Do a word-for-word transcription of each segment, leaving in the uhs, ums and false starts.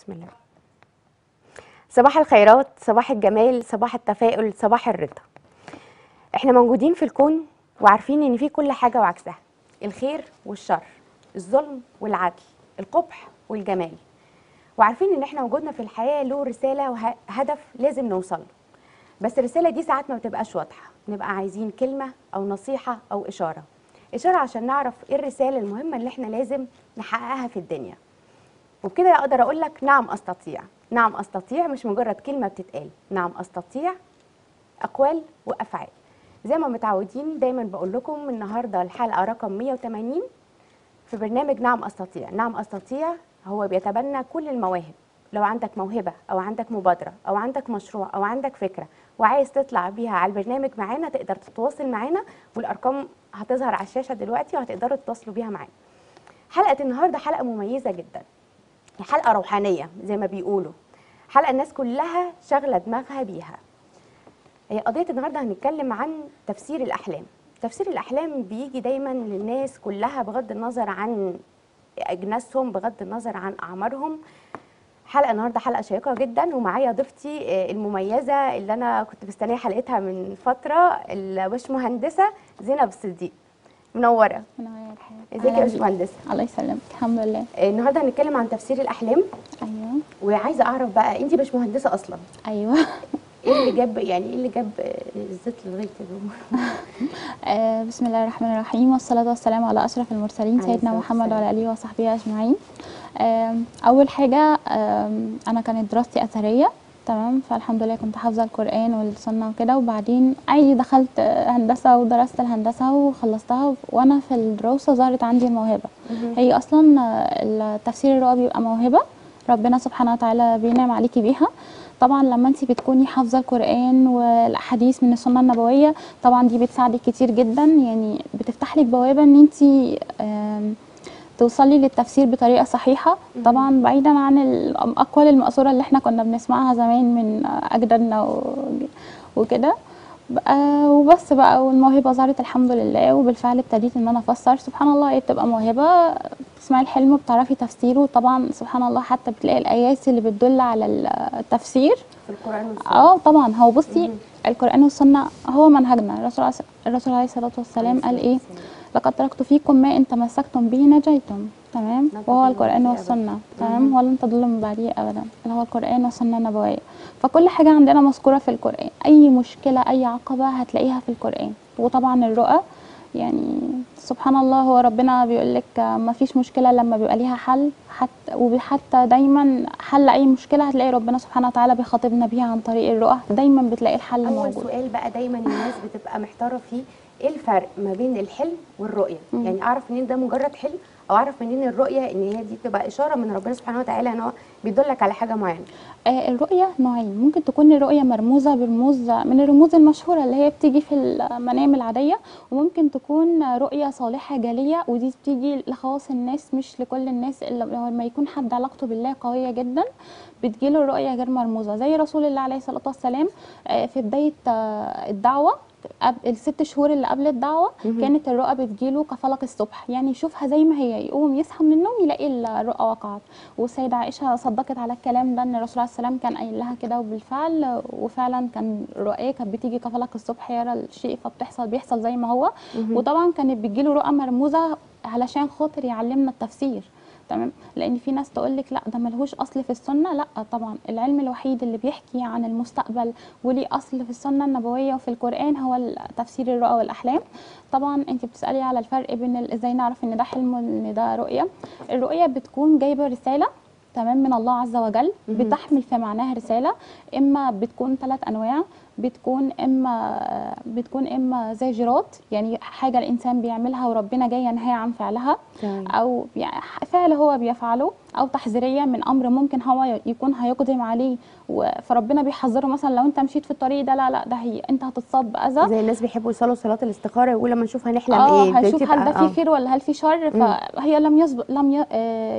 بسم الله. صباح الخيرات، صباح الجمال، صباح التفاؤل، صباح الرضا. احنا موجودين في الكون وعارفين ان فيه كل حاجه وعكسها، الخير والشر، الظلم والعدل، القبح والجمال، وعارفين ان احنا وجودنا في الحياه له رساله وهدف لازم نوصل له. بس الرساله دي ساعات ما بتبقاش واضحه، نبقى عايزين كلمه او نصيحه او اشاره اشاره عشان نعرف ايه الرساله المهمه اللي احنا لازم نحققها في الدنيا. وبكده اقدر اقول لك نعم استطيع. نعم استطيع مش مجرد كلمه بتتقال، نعم استطيع اقوال وافعال. زي ما متعودين دايما بقول لكم النهارده الحلقه رقم مية وتمانين في برنامج نعم استطيع. نعم استطيع هو بيتبنى كل المواهب. لو عندك موهبه او عندك مبادره او عندك مشروع او عندك فكره وعايز تطلع بيها على البرنامج معانا، تقدر تتواصل معانا والارقام هتظهر على الشاشه دلوقتي وهتقدروا تتواصلوا بيها معانا. حلقه النهارده حلقه مميزه جدا، حلقه روحانيه زي ما بيقولوا، حلقه الناس كلها شغله دماغها بيها. هي قضيه النهارده هنتكلم عن تفسير الاحلام. تفسير الاحلام بيجي دايما للناس كلها بغض النظر عن اجناسهم، بغض النظر عن اعمارهم. حلقه النهارده حلقه شيقه جدا، ومعايا ضيفتي المميزه اللي انا كنت مستنيه حلقتها من فتره، الباشمهندسه زينب الصديق. منوره. منوره. ازيك يا باشمهندسه؟ الله يسلمك. الحمد لله. النهارده هنتكلم عن تفسير الاحلام. ايوه. وعايزه اعرف بقى انت باشمهندسه اصلا. ايوه. ايه اللي جاب يعني ايه اللي جاب الزيت لغايه اليوم؟ بسم الله الرحمن الرحيم، والصلاه والسلام على اشرف المرسلين سيدنا محمد وعلى اله وصحبه اجمعين. اول حاجه انا كانت دراستي اثريه، تمام، فالحمد لله كنت حافظه القران والسنه وكده، وبعدين عادي دخلت هندسه ودرست الهندسه وخلصتها، وانا في الدراسه ظهرت عندي الموهبه. هي اصلا التفسير اللي هو بيبقى موهبه ربنا سبحانه وتعالى بينعم عليكي بيها. طبعا لما انت بتكوني حافظه القران والاحاديث من السنه النبويه، طبعا دي بتساعدك كتير جدا، يعني بتفتح لك بوابه ان انت توصلي للتفسير بطريقه صحيحه، طبعا بعيدا عن الاقوال المأثوره اللي احنا كنا بنسمعها زمان من اجدادنا وكده. وبس بقى، والموهبه ظهرت الحمد لله، وبالفعل ابتديت ان انا افسر. سبحان الله، هي بتبقى موهبه، بتسمعي الحلم بتعرفي تفسيره، طبعا سبحان الله حتى بتلاقي الايات اللي بتدل على التفسير في القران والسنه. اه طبعا، هو بصي القران والسنه هو منهجنا. الرسول عس... الرسول عليه الصلاه والسلام قال ايه؟ لقد تركت فيكم ما ان تمسكتم به نجيتم، تمام، وهو القران والسنه، تمام، ولن تضلوا من بعده ابدا، اللي هو القران والسنه النبويه. فكل حاجه عندنا مذكوره في القران، اي مشكله اي عقبه هتلاقيها في القران. وطبعا الرؤى، يعني سبحان الله، هو ربنا بيقول لك ما فيش مشكله لما بيبقى ليها حل، حتى وحتى دايما حل اي مشكله هتلاقي ربنا سبحانه وتعالى بيخاطبنا بيها عن طريق الرؤى، دايما بتلاقي الحل موجود. اول سؤال بقى دايما الناس بتبقى محتاره فيه، ايه الفرق ما بين الحلم والرؤيه؟ يعني اعرف منين ده مجرد حلم، او اعرف منين الرؤيه ان هي دي تبقى اشاره من ربنا سبحانه وتعالى ان هو بيدلك على حاجه معينه؟ آه الرؤيه نوعين، ممكن تكون الرؤيه مرموزه برموز من الرموز المشهوره اللي هي بتيجي في المنام العاديه، وممكن تكون رؤيه صالحه جاليه، ودي بتيجي لخواص الناس مش لكل الناس. الا لما يكون حد علاقته بالله قويه جدا بتجيله الرؤيه غير مرموزه، زي رسول الله عليه الصلاه والسلام آه في بدايه آه الدعوه، الست شهور اللي قبل الدعوه كانت الرؤى بتجيله كفلق الصبح، يعني يشوفها زي ما هي، يقوم يصحى من النوم يلاقي الرؤى وقعت. والسيده عائشه صدقت على الكلام ده، ان الرسول عليه السلام كان قايل لها كده، وبالفعل وفعلا كان رؤيه كانت بتيجي كفلق الصبح، يرى الشيء فبتحصل، بيحصل زي ما هو. وطبعا كانت بتجيله رؤى مرموزه علشان خاطر يعلمنا التفسير، تمام، لان في ناس تقول لك لا ده ملهوش اصل في السنه. لا طبعا، العلم الوحيد اللي بيحكي عن المستقبل وليه اصل في السنه النبويه وفي القران هو تفسير الرؤى والاحلام. طبعا انت بتسالي على الفرق بين ازاي نعرف ان ده حلم وان ده رؤيه. الرؤيه بتكون جايبه رساله، تمام، من الله عز وجل، بتحمل في معناها رساله. اما بتكون ثلاث انواع، بتكون اما بتكون اما زي جرات، يعني حاجه الانسان بيعملها وربنا جاي ينهى عن فعلها، او فعل هو بيفعله، او تحذيريه من امر ممكن هو يكون هيقدم عليه فربنا بيحذره، مثلا لو انت مشيت في الطريق ده لا لا ده هي انت هتتصاب باذى. زي الناس بيحبوا يصلوا صلاه الاستخاره، يقولوا لما نشوف هنحلم ايه، هنشوف هل ده في خير ولا هل في شر. فهي لم يسبق لم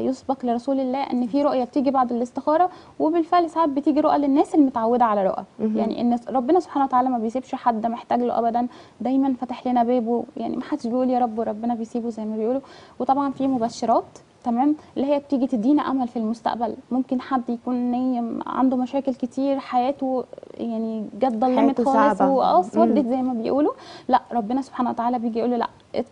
يسبق لرسول الله ان في رؤيه بتيجي بعد الاستخاره، وبالفعل ساعات بتيجي رؤى للناس المتعوده على رؤى، يعني ان ربنا ربنا سبحانه وتعالى ما بيسيبش حد محتاج له ابدا، دايما فاتح لنا بابه، يعني ما حدش بيقول يا رب وربنا بيسيبه زي ما بيقولوا. وطبعا في مبشرات، تمام، اللي هي بتيجي تدينا امل في المستقبل. ممكن حد يكون نايم عنده مشاكل كتير، حياته يعني جت ضلمت خالص واه ودت زي ما بيقولوا، لا ربنا سبحانه وتعالى بيجي يقول له لا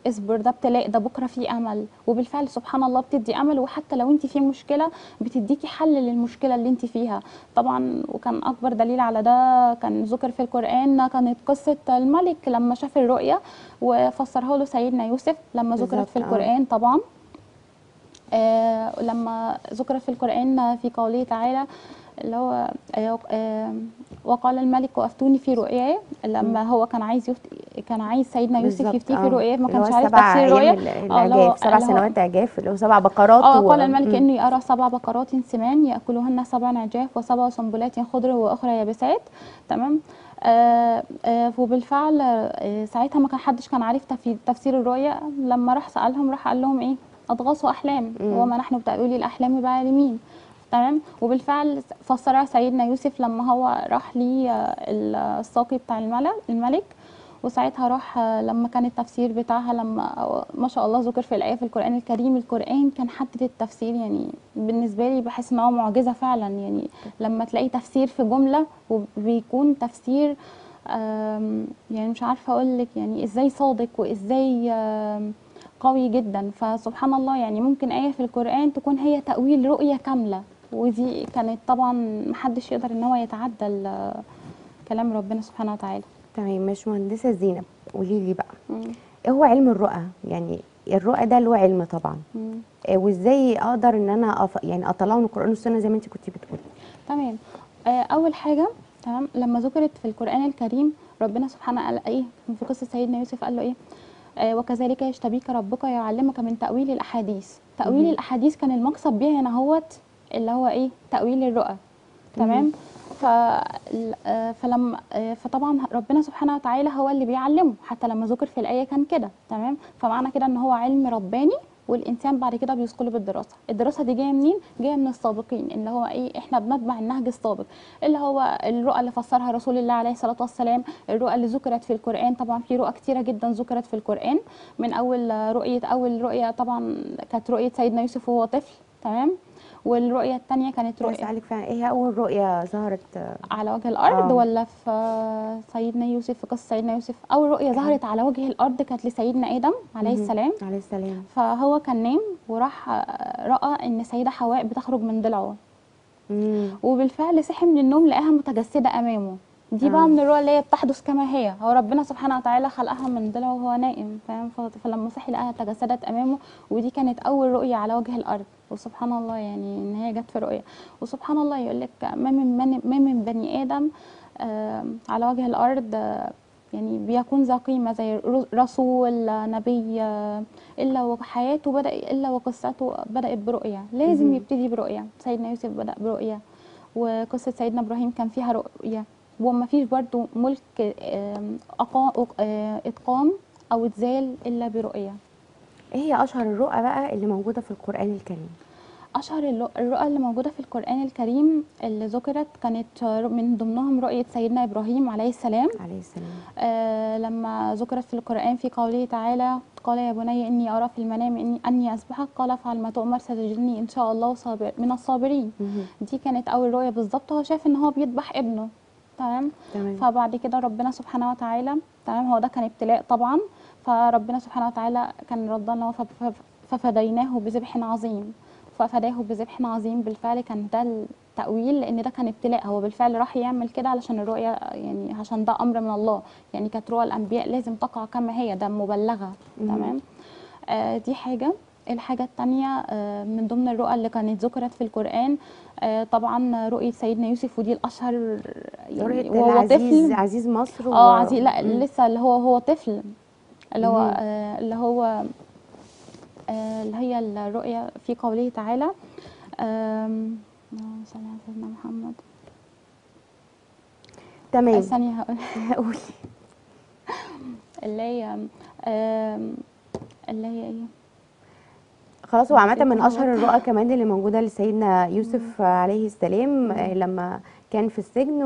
اصبر، ده ابتلاء، ده بكره في امل. وبالفعل سبحان الله بتدي امل، وحتى لو انت في مشكله بتديكي حل للمشكله اللي انت فيها. طبعا وكان اكبر دليل على ده كان ذكر في القران، كانت قصه الملك لما شاف الرؤيه وفسرها له سيدنا يوسف لما ذكرت في القران. طبعا آه لما ذكر في القرآن في قوله تعالى اللي هو آه آه وقال الملك وافتوني في رؤياي، لما هو كان عايز يفت... كان عايز سيدنا يوسف يفتيه في رؤياه، ما كانش عارف تفسير الرؤيا. اه سبع سنوات اعجاف اللي هو سبع بقرات. اه قال الملك اني ارى سبع بقرات سمان ياكلهن سبع عجاف وسبع سنبلات خضر واخرى يابسات. تمام. آه آه وبالفعل آه ساعتها ما كان حدش كان عارف تفسير الرؤيا. لما راح سالهم راح قال لهم ايه؟ اضغاثوا احلام وما نحن بتأويل الاحلام بالعالمين. تمام. وبالفعل فسرها سيدنا يوسف لما هو راح للساقي بتاع الملك، وساعتها راح لما كان التفسير بتاعها لما ما شاء الله ذكر في الايه في القران الكريم. القران كان حدد التفسير، يعني بالنسبه لي بحس ان هو معجزه فعلا، يعني لما تلاقي تفسير في جمله وبيكون تفسير يعني مش عارفه اقول لك يعني ازاي صادق وازاي قوي جدا. فسبحان الله يعني ممكن آية في القرآن تكون هي تأويل رؤية كاملة، ودي كانت طبعا محدش يقدر ان هو يتعدى كلام ربنا سبحانه وتعالى. تمام. باشمهندسة زينب، قولي لي بقى ايه هو علم الرؤى؟ يعني الرؤى ده له علم طبعا، إيه وازاي اقدر ان انا أف... يعني اطلعه من القرآن والسنة زي ما انت كنتي بتقولي؟ تمام. آه اول حاجة تمام لما ذكرت في القرآن الكريم ربنا سبحانه قال ايه في قصة سيدنا يوسف، قال له ايه؟ وكذلك يجتبيك ربك يعلمك من تأويل الأحاديث. تأويل مم. الأحاديث كان المقصد بيها هنا هوت اللي هو إيه؟ تأويل الرؤى. تمام. ف... فلم... فطبعا ربنا سبحانه وتعالى هو اللي بيعلمه، حتى لما ذكر في الآية كان كده. تمام. فمعنى كده إن هو علم رباني، والإنسان بعد كده بيثقله بالدراسة. الدراسة دي جاية منين؟ جاية من السابقين، اللي هو إيه؟ إحنا بنتبع النهج السابق، اللي هو الرؤى اللي فسرها رسول الله عليه الصلاة والسلام، الرؤى اللي ذكرت في القرآن. طبعًا في رؤى كتيرة جدًا ذكرت في القرآن، من أول رؤية أول رؤية طبعًا كانت رؤية سيدنا يوسف وهو طفل. تمام. والرؤية الثانية كانت رؤية، أسألك فعلا إيه هي أول رؤية ظهرت على وجه الأرض؟ آه. ولا في سيدنا يوسف في قصة سيدنا يوسف أول رؤية ظهرت على وجه الأرض كانت لسيدنا آدم عليه السلام. عليه السلام. فهو كان نايم وراح رأى إن السيدة حواء بتخرج من ضلعه، وبالفعل صحي من النوم لقاها متجسدة أمامه. دي آه. بقى من الرؤى اللي هي بتحدث كما هي، هو ربنا سبحانه وتعالى خلقها من ضلعه وهو نائم، فاهم؟ فلما صحي لقاها تجسدت أمامه، ودي كانت أول رؤية على وجه الأرض. وسبحان الله يعني ان هي جت في رؤيه. وسبحان الله يقول لك ما من ما من بني ادم آه على وجه الارض آه يعني بيكون ذا قيمه زي رسول نبي آه الا وحياته بدا الا وقصته بدات برؤيه. لازم مم. يبتدي برؤيه. سيدنا يوسف بدا برؤيه، وقصه سيدنا ابراهيم كان فيها رؤيه، وما فيش برده ملك آه آه اتقام او اتزال الا برؤيه. ايه هي اشهر الرؤى بقى اللي موجوده في القران الكريم؟ اشهر الرؤى اللي موجوده في القران الكريم اللي ذكرت كانت من ضمنهم رؤيه سيدنا ابراهيم عليه السلام. عليه السلام. آه لما ذكرت في القران في قوله تعالى قال يا بني اني ارى في المنام اني اني اصبحك قال افعل ما تؤمر ستجدني ان شاء الله صابر من الصابرين. دي كانت اول رؤيه بالظبط، هو شايف ان هو بيذبح ابنه. تمام. فبعد كده ربنا سبحانه وتعالى تمام هو ده كان ابتلاء طبعا، فربنا سبحانه وتعالى كان رضانا ففديناه بذبح عظيم، ففداه بذبح عظيم. بالفعل كان ده التأويل، لأن ده كان ابتلاء، هو بالفعل راح يعمل كده علشان الرؤية، يعني عشان ده أمر من الله، يعني كانت رؤى الأنبياء لازم تقع كما هي، ده مبلغة. تمام. آه دي حاجة. الحاجة الثانية آه من ضمن الرؤى اللي كانت ذكرت في القرآن آه طبعا رؤية سيدنا يوسف، ودي الأشهر يعني وهو طفل. عزيز مصر. اه عزيز لا مم. لسه اللي هو هو طفل اللي هو آه اللي هو آه اللي هي الرؤية في قوله تعالى اللهم صل على سيدنا محمد. تمام. ثانية هقول اللي هي آه اللي هي ايه خلاص. وعامة من أشهر الرؤى كمان اللي موجودة لسيدنا يوسف عليه السلام لما كان في السجن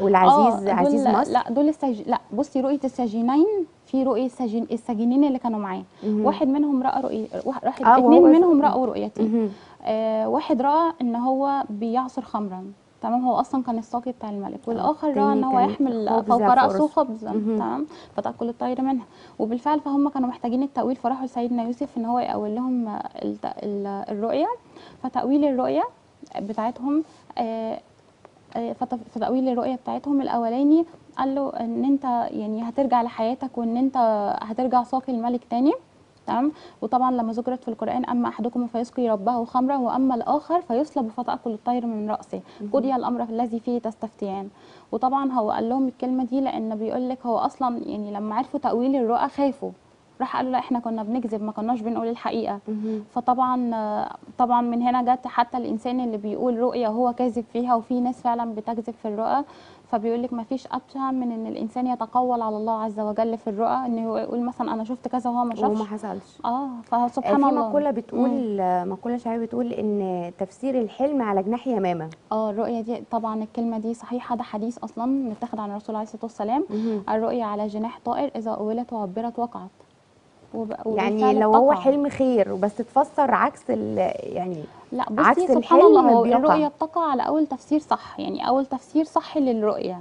والعزيز عزيز مصر. لا دول السج... لا بصي رؤيه السجينين، في رؤيه السجين السجينين اللي كانوا معاه، واحد منهم راى رؤيه، واحد آه اثنين منهم راوا رؤيتين. آه واحد راى ان هو بيعصر خمرا، تمام، هو اصلا كان الساقي بتاع الملك، والاخر راى ان هو يحمل فوق راسه خبزا، تمام، فتاكل الطير منها. وبالفعل فهم كانوا محتاجين التاويل، فراحوا لسيدنا يوسف ان هو يأول لهم الرؤيه. فتاويل الرؤيه بتاعتهم آه في تأويل الرؤية بتاعتهم الأولاني قال له إن أنت يعني هترجع لحياتك، وإن أنت هترجع ساقي الملك تاني، تمام. وطبعا لما ذكرت في القرآن أما أحدكم فيسقي ربه خمرا وأما الآخر فيصلب فتأكل الطير من رأسه، قضي الأمر الذي فيه تستفتيان. وطبعا هو قال لهم الكلمة دي لأن بيقول لك هو أصلا يعني لما عرفوا تأويل الرؤى خافوا، راح قالوا لا احنا كنا بنكذب، ما كناش بنقول الحقيقه. فطبعا طبعا من هنا جت حتى الانسان اللي بيقول رؤيه هو كاذب فيها، وفي ناس فعلا بتكذب في الرؤى. فبيقول لك ما فيش ابشع من ان الانسان يتقول على الله عز وجل في الرؤى، انه يقول مثلا انا شفت كذا وهو ما شافش وما حصلش. اه فسبحان الله. في مقوله بتقول مم. مقوله شعبيه بتقول ان تفسير الحلم على جناح يمامه. اه الرؤيه دي طبعا الكلمه دي صحيحه، ده حديث اصلا متاخد عن الرسول عليه الصلاه والسلام. الرؤيه على جناح طائر اذا اولت وعبرت وقعت. يعني لو هو حلم خير وبس تفسر عكس يعني لا عكس الحلم، الرؤيه بتقع على اول تفسير صح، يعني اول تفسير صح للرؤيه،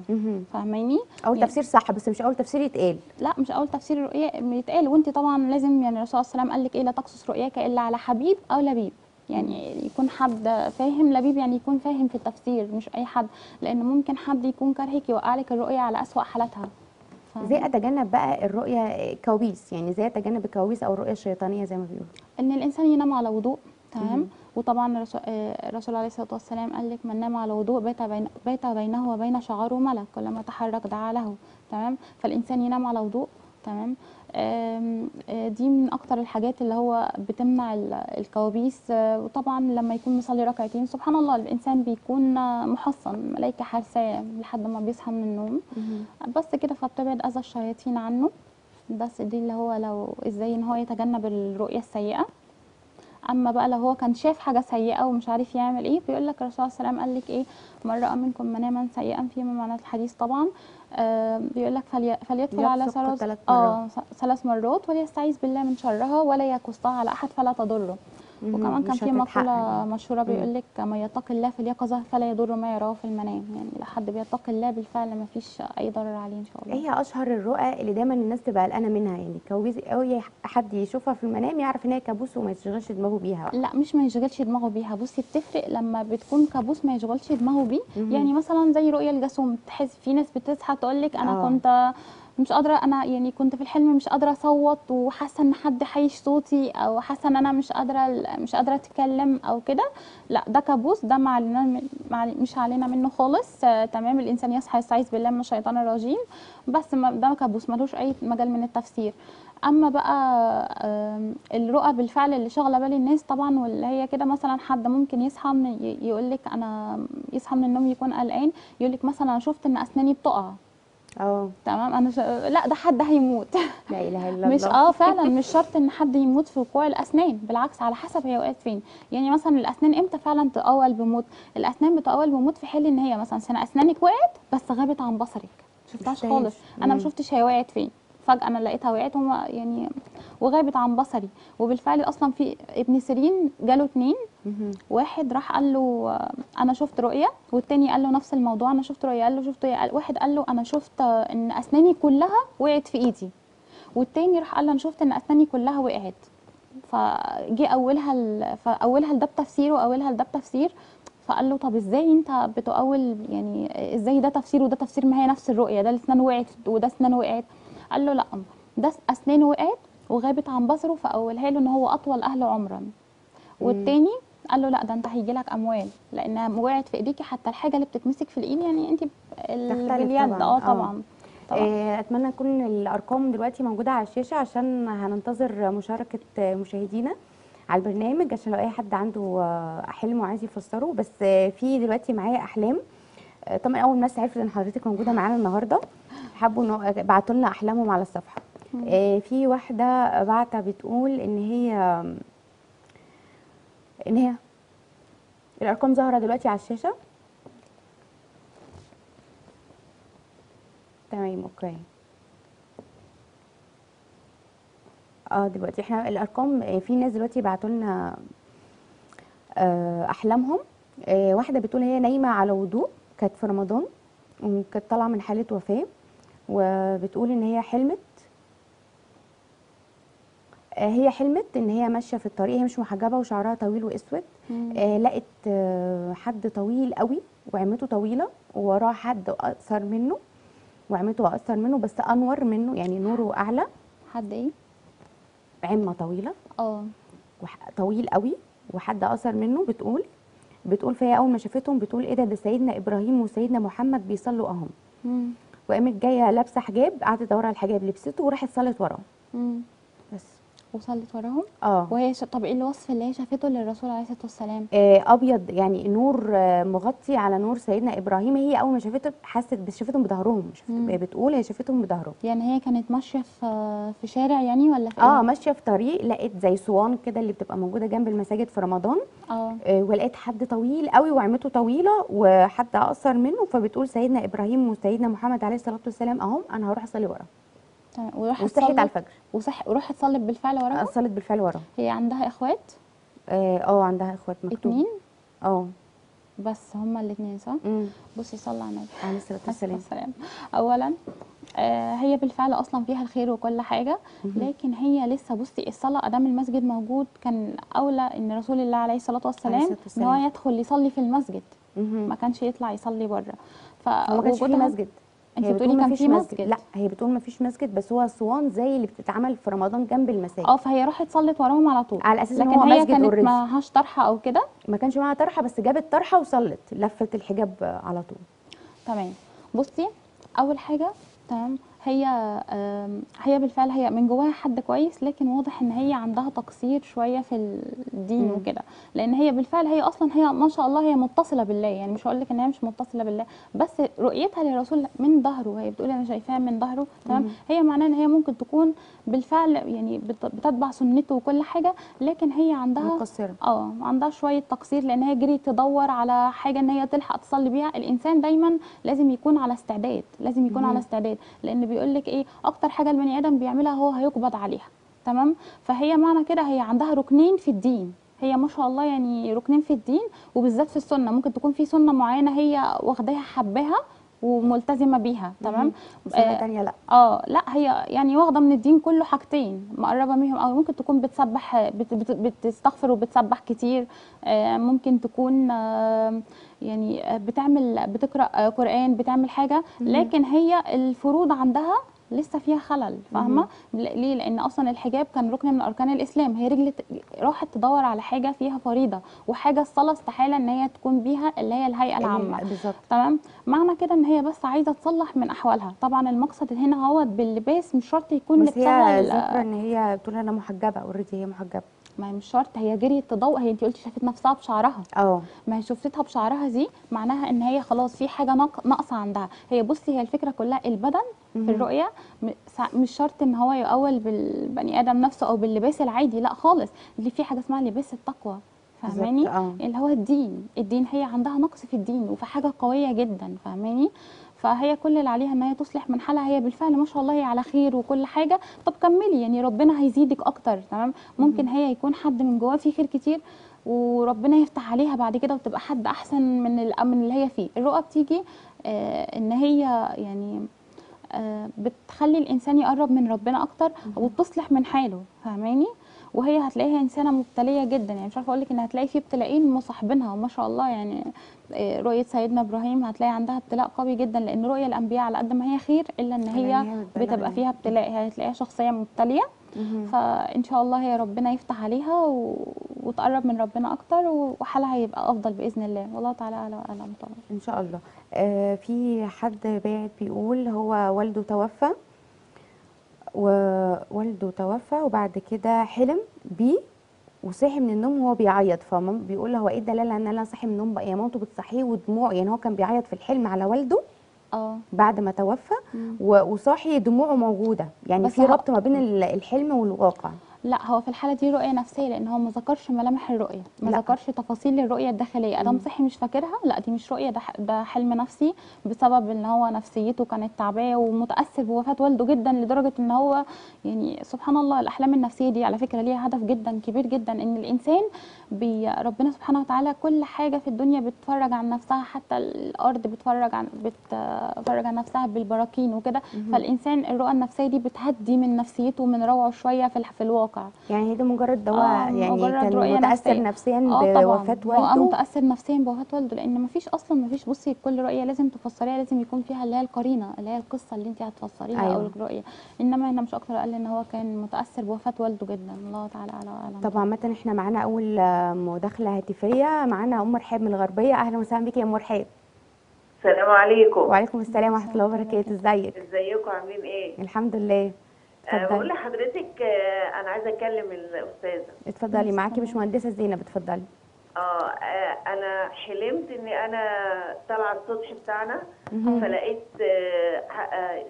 فاهماني؟ اول يعني تفسير صح، بس مش اول تفسير يتقال، لا مش اول تفسير رؤيه يتقال. وانت طبعا لازم يعني الرسول صلى الله عليه وسلم قال لك ايه، لا تقصص رؤياك الا على حبيب او لبيب، يعني يكون حد فاهم. لبيب يعني يكون فاهم في التفسير، مش اي حد، لان ممكن حد يكون كارهك يوقع لك الرؤيه على اسوأ حالاتها. ازاي اتجنب بقى الرؤيه كوابيس؟ يعني ازاي اتجنب الكوابيس او الرؤيه الشيطانيه زي ما بيقولوا؟ ان الانسان ينام على وضوء، تمام. وطبعا الرسول عليه الصلاه والسلام قال لك من نام على وضوء بات بين بات بينه وبين شعره ملك كلما تحرك دعا له، تمام. فالانسان ينام على وضوء، تمام. دي من اكتر الحاجات اللي هو بتمنع الكوابيس. وطبعا لما يكون مصلي ركعتين، سبحان الله، الانسان بيكون محصن، ملائكه حارساه لحد ما بيصحى من النوم بس كده، فبتبعد اذى الشياطين عنه. بس دي اللي هو لو ازاي ان هو يتجنب الرؤيه السيئه. اما بقى لو هو كان شاف حاجه سيئه ومش عارف يعمل ايه، بيقول لك الرسول عليه السلام قال لك ايه، من راى منكم مناما سيئا فيما معنى الحديث طبعا، آه بيقول لك فلي... فليدخل على ثلاث اه ثلاث مرات وليستعيذ بالله من شرها ولا يقصها على احد فلا تضره. وكمان كان في مقوله مشهوره بيقول لك من يتق الله في اليقظه فلا يضر ما يراه في المنام، يعني لو حد بيتقي الله بالفعل ما فيش اي ضرر عليه ان شاء الله. ايه هي اشهر الرؤى اللي دايما الناس تبقى قلقانه منها، يعني كوابيس قوي حد يشوفها في المنام يعرف ان هي كابوس وما يشغلش دماغه بيها؟ لا مش ما يشغلش دماغه بيها، بصي بتفرق لما بتكون كابوس ما يشغلش دماغه بيه، يعني مثلا زي رؤيه الجاسوم. تحس في ناس بتصحى تقول لك انا أوه. كنت مش قادره، انا يعني كنت في الحلم مش قادره اصوت وحاسه ان حد حايش صوتي، او حاسه ان انا مش قادره مش قادره اتكلم او كده. لا ده كابوس، ده مع مش علينا منه خالص، آه تمام. الانسان يصحى يستعيذ بالله من الشيطان الرجيم، بس ده كابوس ملوش اي مجال من التفسير. اما بقى آه الرؤى بالفعل اللي شغله بال الناس طبعا، واللي هي كده مثلا حد ممكن يصحى يقول لك انا يصحى من النوم يكون قلقان، يقول لك مثلا شفت ان اسناني بتقع، اه تمام، انا ش... لا ده حد هيموت. لا اله الا الله. مش اه فعلا مش شرط ان حد يموت في وقوع الاسنان، بالعكس على حسب هي وقعت فين. يعني مثلا الاسنان امتى فعلا تقول بموت؟ الاسنان بتقول بموت في حال ان هي مثلا سنة اسنانك وقعت بس غابت عن بصرك، ما شفتهاش خالص، انا ما شفتش هي وقعت فين، فجأة انا لقيتها وقعت وما يعني وغابت عن بصري. وبالفعل اصلا في ابن سيرين جاله اتنين، واحد راح قال له انا شفت رؤيه، والتاني قال له نفس الموضوع انا شفت رؤيه، قال له شفت رؤيه، واحد قال له انا شفت ان اسناني كلها وقعت في ايدي، والتاني راح قال له انا شفت ان اسناني كلها وقعت. فجي اولها ال... فاولها ده بتفسير واولها ده بتفسير، فقال له طب ازاي انت بتقول يعني ازاي ده تفسير وده تفسير، ما هي نفس الرؤيه، ده الاسنان وقعت وده اسنان وقعت. قال له لا ده اسنانه وقعت وغابت عن بصره، فاولها له ان هو اطول اهله عمرا، والتاني قال له لا ده انت هيجي لك اموال لانها وقعت في ايديكي، حتى الحاجه اللي بتتمسك في الايد يعني انت باليد. اه طبعا طبعا. اتمنى تكون الارقام دلوقتي موجوده على الشاشه عشان هننتظر مشاركه مشاهدينا على البرنامج، عشان لو اي حد عنده حلم وعايز يفسره. بس في دلوقتي معايا احلام، طبعا اول ما عرفت ان حضرتك موجوده معانا النهارده حبوا ان بعتوا لنا احلامهم على الصفحه. في واحده بعتة بتقول ان هي ان هي الارقام ظاهره دلوقتي على الشاشه، تمام. اوكي اه دلوقتي احنا الارقام في ناس دلوقتي بعتوا لنا احلامهم. واحده بتقول هي نايمه على وضوء، كانت في رمضان وكانت طالعه من حاله وفاه، وبتقول ان هي حلمت هي حلمت ان هي ماشيه في الطريق، هي مش محجبه وشعرها طويل واسود، آه لقت آه حد طويل قوي وعمته طويله ووراه حد اقصر منه وعمته اقصر منه بس انور منه، يعني نوره اعلى. حد ايه؟ عمه طويله اه طويل قوي وحد اقصر منه. بتقول بتقول فهي اول ما شافتهم بتقول ايه ده ده سيدنا ابراهيم وسيدنا محمد بيصلوا اهم. وقامت جايه لابسه حجاب، قعدت تدور على الحجاب، لبسته وراحت صلت وراه بس وصلت وراهم. اه وهي ش... طب ايه الوصف اللي هي شافته للرسول عليه الصلاه والسلام؟ آه ابيض، يعني نور آه مغطي على نور سيدنا ابراهيم. هي اول ما شافته حست شافتهم بظهرهم، شفت... بتقول هي شافتهم بظهرهم، يعني هي كانت ماشيه في في شارع يعني ولا في اه ماشيه في طريق، لقيت زي صوان كده اللي بتبقى موجوده جنب المساجد في رمضان. اه ولقيت حد طويل قوي وعمته طويله وحد اقصر منه، فبتقول سيدنا ابراهيم وسيدنا محمد عليه الصلاه والسلام اهم، انا هروح اصلي وراهم. تمام. وراحت صلت على الفجر وصح وراحت صلت بالفعل وراها. صلت بالفعل وراها. هي عندها اخوات؟ اه اه عندها اخوات مكتوب اتنين؟ اه بس هما الاتنين صح؟ امم بصي صلي على النبي عليه الصلاه والسلام. اولا آه هي بالفعل اصلا فيها الخير وكل حاجه، لكن هي لسه بصي الصلاه ادام المسجد موجود كان اولى ان رسول الله عليه الصلاه والسلام ان هو يدخل يصلي في المسجد، ما كانش يطلع يصلي بره. فهو كانش في مسجد. انت بتقولي كان في مسجد؟ لا هي بتقول ما فيش مسجد، بس هو اسوان زي اللي بتتعمل في رمضان جنب المساجد. اه فهي راحت صلت وراهم على طول على اساس ان هو مسجد. لكن هي كانت معهاش طرحه او كده، ما كانش معاها طرحه، بس جابت طرحه وصلت، لفت الحجاب على طول. تمام. بصي اول حاجه تمام هي هي بالفعل هي من جواها حد كويس، لكن واضح ان هي عندها تقصير شويه في الدين وكده، لان هي بالفعل هي اصلا هي ما شاء الله هي متصله بالله، يعني مش هقول لك ان هي مش متصله بالله، بس رؤيتها للرسول من ظهره، هي بتقول انا شايفاها من ظهره. تمام. هي معناها ان هي ممكن تكون بالفعل يعني بتتبع سنته وكل حاجه، لكن هي عندها مقصره اه عندها شويه تقصير، لان هي جريت تدور على حاجه ان هي تلحق تصلي بيها. الانسان دايما لازم يكون على استعداد، لازم يكون على استعداد، لان بيقول لك ايه اكتر حاجه البني ادم بيعملها هو هيقبض عليها. تمام. فهي معنى كده هي عندها ركنين في الدين، هي ما شاء الله يعني ركنين في الدين وبالذات في السنه، ممكن تكون في سنه معينه هي واخداها حباها وملتزمه بيها. تمام. سنه ثانيه لا اه لا هي يعني واخده من الدين كله حاجتين مقربه منهم قوي، ممكن تكون بتسبح بت بت بتستغفر وبتسبح كتير، آه ممكن تكون آه يعني بتعمل بتقرا قران بتعمل حاجه، لكن هي الفروض عندها لسه فيها خلل. فاهمه ليه؟ لان اصلا الحجاب كان ركن من اركان الاسلام، هي رجلت راحت تدور على حاجه فيها فريضه وحاجه الصلاه استحاله ان هي تكون بيها اللي هي الهيئه العامه. بالظبط. تمام. معنى كده ان هي بس عايزه تصلح من احوالها. طبعا المقصد هنا هو باللباس مش شرط يكون لبسها، بس هي ذكرى ان هي بتقول انا محجبه اوريدي، هي محجبه ما هي مش شرط، هي جريت تضوء. هي انت قلتي شافت نفسها بشعرها اه ما هي شفتها بشعرها دي معناها ان هي خلاص في حاجه ناقصه عندها. هي بصي هي الفكره كلها البدن في الرؤيه، مش شرط ان هو يقول بالبني ادم نفسه او باللباس العادي، لا خالص، اللي في حاجه اسمها لباس التقوى. فاهماني؟ اللي هو الدين، الدين هي عندها نقص في الدين وفي حاجه قويه جدا. فاهماني؟ فهي كل اللي عليها ان هي تصلح من حالها. هي بالفعل ما شاء الله هي على خير وكل حاجه. طب كملي، يعني ربنا هيزيدك اكتر. تمام. ممكن هي يكون حد من جواها فيه خير كتير وربنا يفتح عليها بعد كده وتبقى حد احسن من من اللي هي فيه. الرؤى بتيجي آه ان هي يعني آه بتخلي الانسان يقرب من ربنا اكتر وبتصلح من حاله. فاهماني؟ وهي هتلاقيها انسانه مبتليه جدا، يعني مش عارفه اقول لك ان هتلاقي في ابتلاءين مصاحبينها. وما شاء الله يعني رؤيه سيدنا ابراهيم هتلاقي عندها ابتلاء قوي جدا، لان رؤيه الانبياء على قد ما هي خير الا ان هي بتبقى فيها ابتلاء، هي هتلاقيها شخصيه مبتليه. فان شاء الله هي ربنا يفتح عليها و... وتقرب من ربنا اكتر وحالها هيبقى افضل باذن الله. والله تعالى اعلى واعلم طبعا. ان شاء الله. آه في حد باعت بيقول هو والده توفى ووالده توفى وبعد كده حلم بيه وصحي من النوم وهو بيعيط، فماما بيقول له هو ايه الدلاله ان انا صاحي من النوم يا مامته بتصحيه ودموع، يعني هو كان بيعيط في الحلم على والده اه بعد ما توفى وصاحي دموعه موجوده، يعني في ربط ما بين الحلم والواقع. لا، هو في الحاله دي رؤيه نفسيه، لان هو ما ذكرش ملامح الرؤيه، ما ذكرش تفاصيل الرؤيه الداخليه. ادم صحي مش فاكرها، لا دي مش رؤيه، ده ده حلم نفسي بسبب ان هو نفسيته كانت تعبانه ومتاثر بوفاه والده جدا، لدرجه ان هو يعني سبحان الله الاحلام النفسيه دي على فكره ليها هدف جدا كبير جدا، ان الانسان بي ربنا سبحانه وتعالى كل حاجه في الدنيا بتفرج عن نفسها، حتى الارض بتفرج عن بتفرج عن نفسها بالبراكين وكده. فالانسان الرؤى النفسيه دي بتهدي من نفسيته ومن روعه شويه في في الواقع. يعني ده مجرد دواء، آه يعني مجرد كان متاثر نفسيا بوفاه والده. اه متاثر نفسيا بوفاه والده، لان مفيش اصلا مفيش بصي كل رؤيه لازم تفسريها، لازم يكون فيها اللي هي القرينه اللي هي القصه اللي انت هتفسريها. أيوة. او الرؤيه، انما هنا مش اكتر اقل ان هو كان متاثر بوفاه والده جدا. الله تعالى اعلى واعلم. طبعا مثلا احنا معانا اول مداخله هاتفيه، معانا ام رحاب من الغربيه. اهلا وسهلا بيكي يا ام رحاب. السلام عليكم. وعليكم السلام ورحمه الله وبركاته. ازيك؟ ازيكم عاملين ايه؟ الحمد لله. بقول لحضرتك انا عايزه اكلم الاستاذه. اتفضلي، معاكي باشمهندسه زينب، اتفضلي. اه انا حلمت ان انا طالعه السطح بتاعنا، فلقيت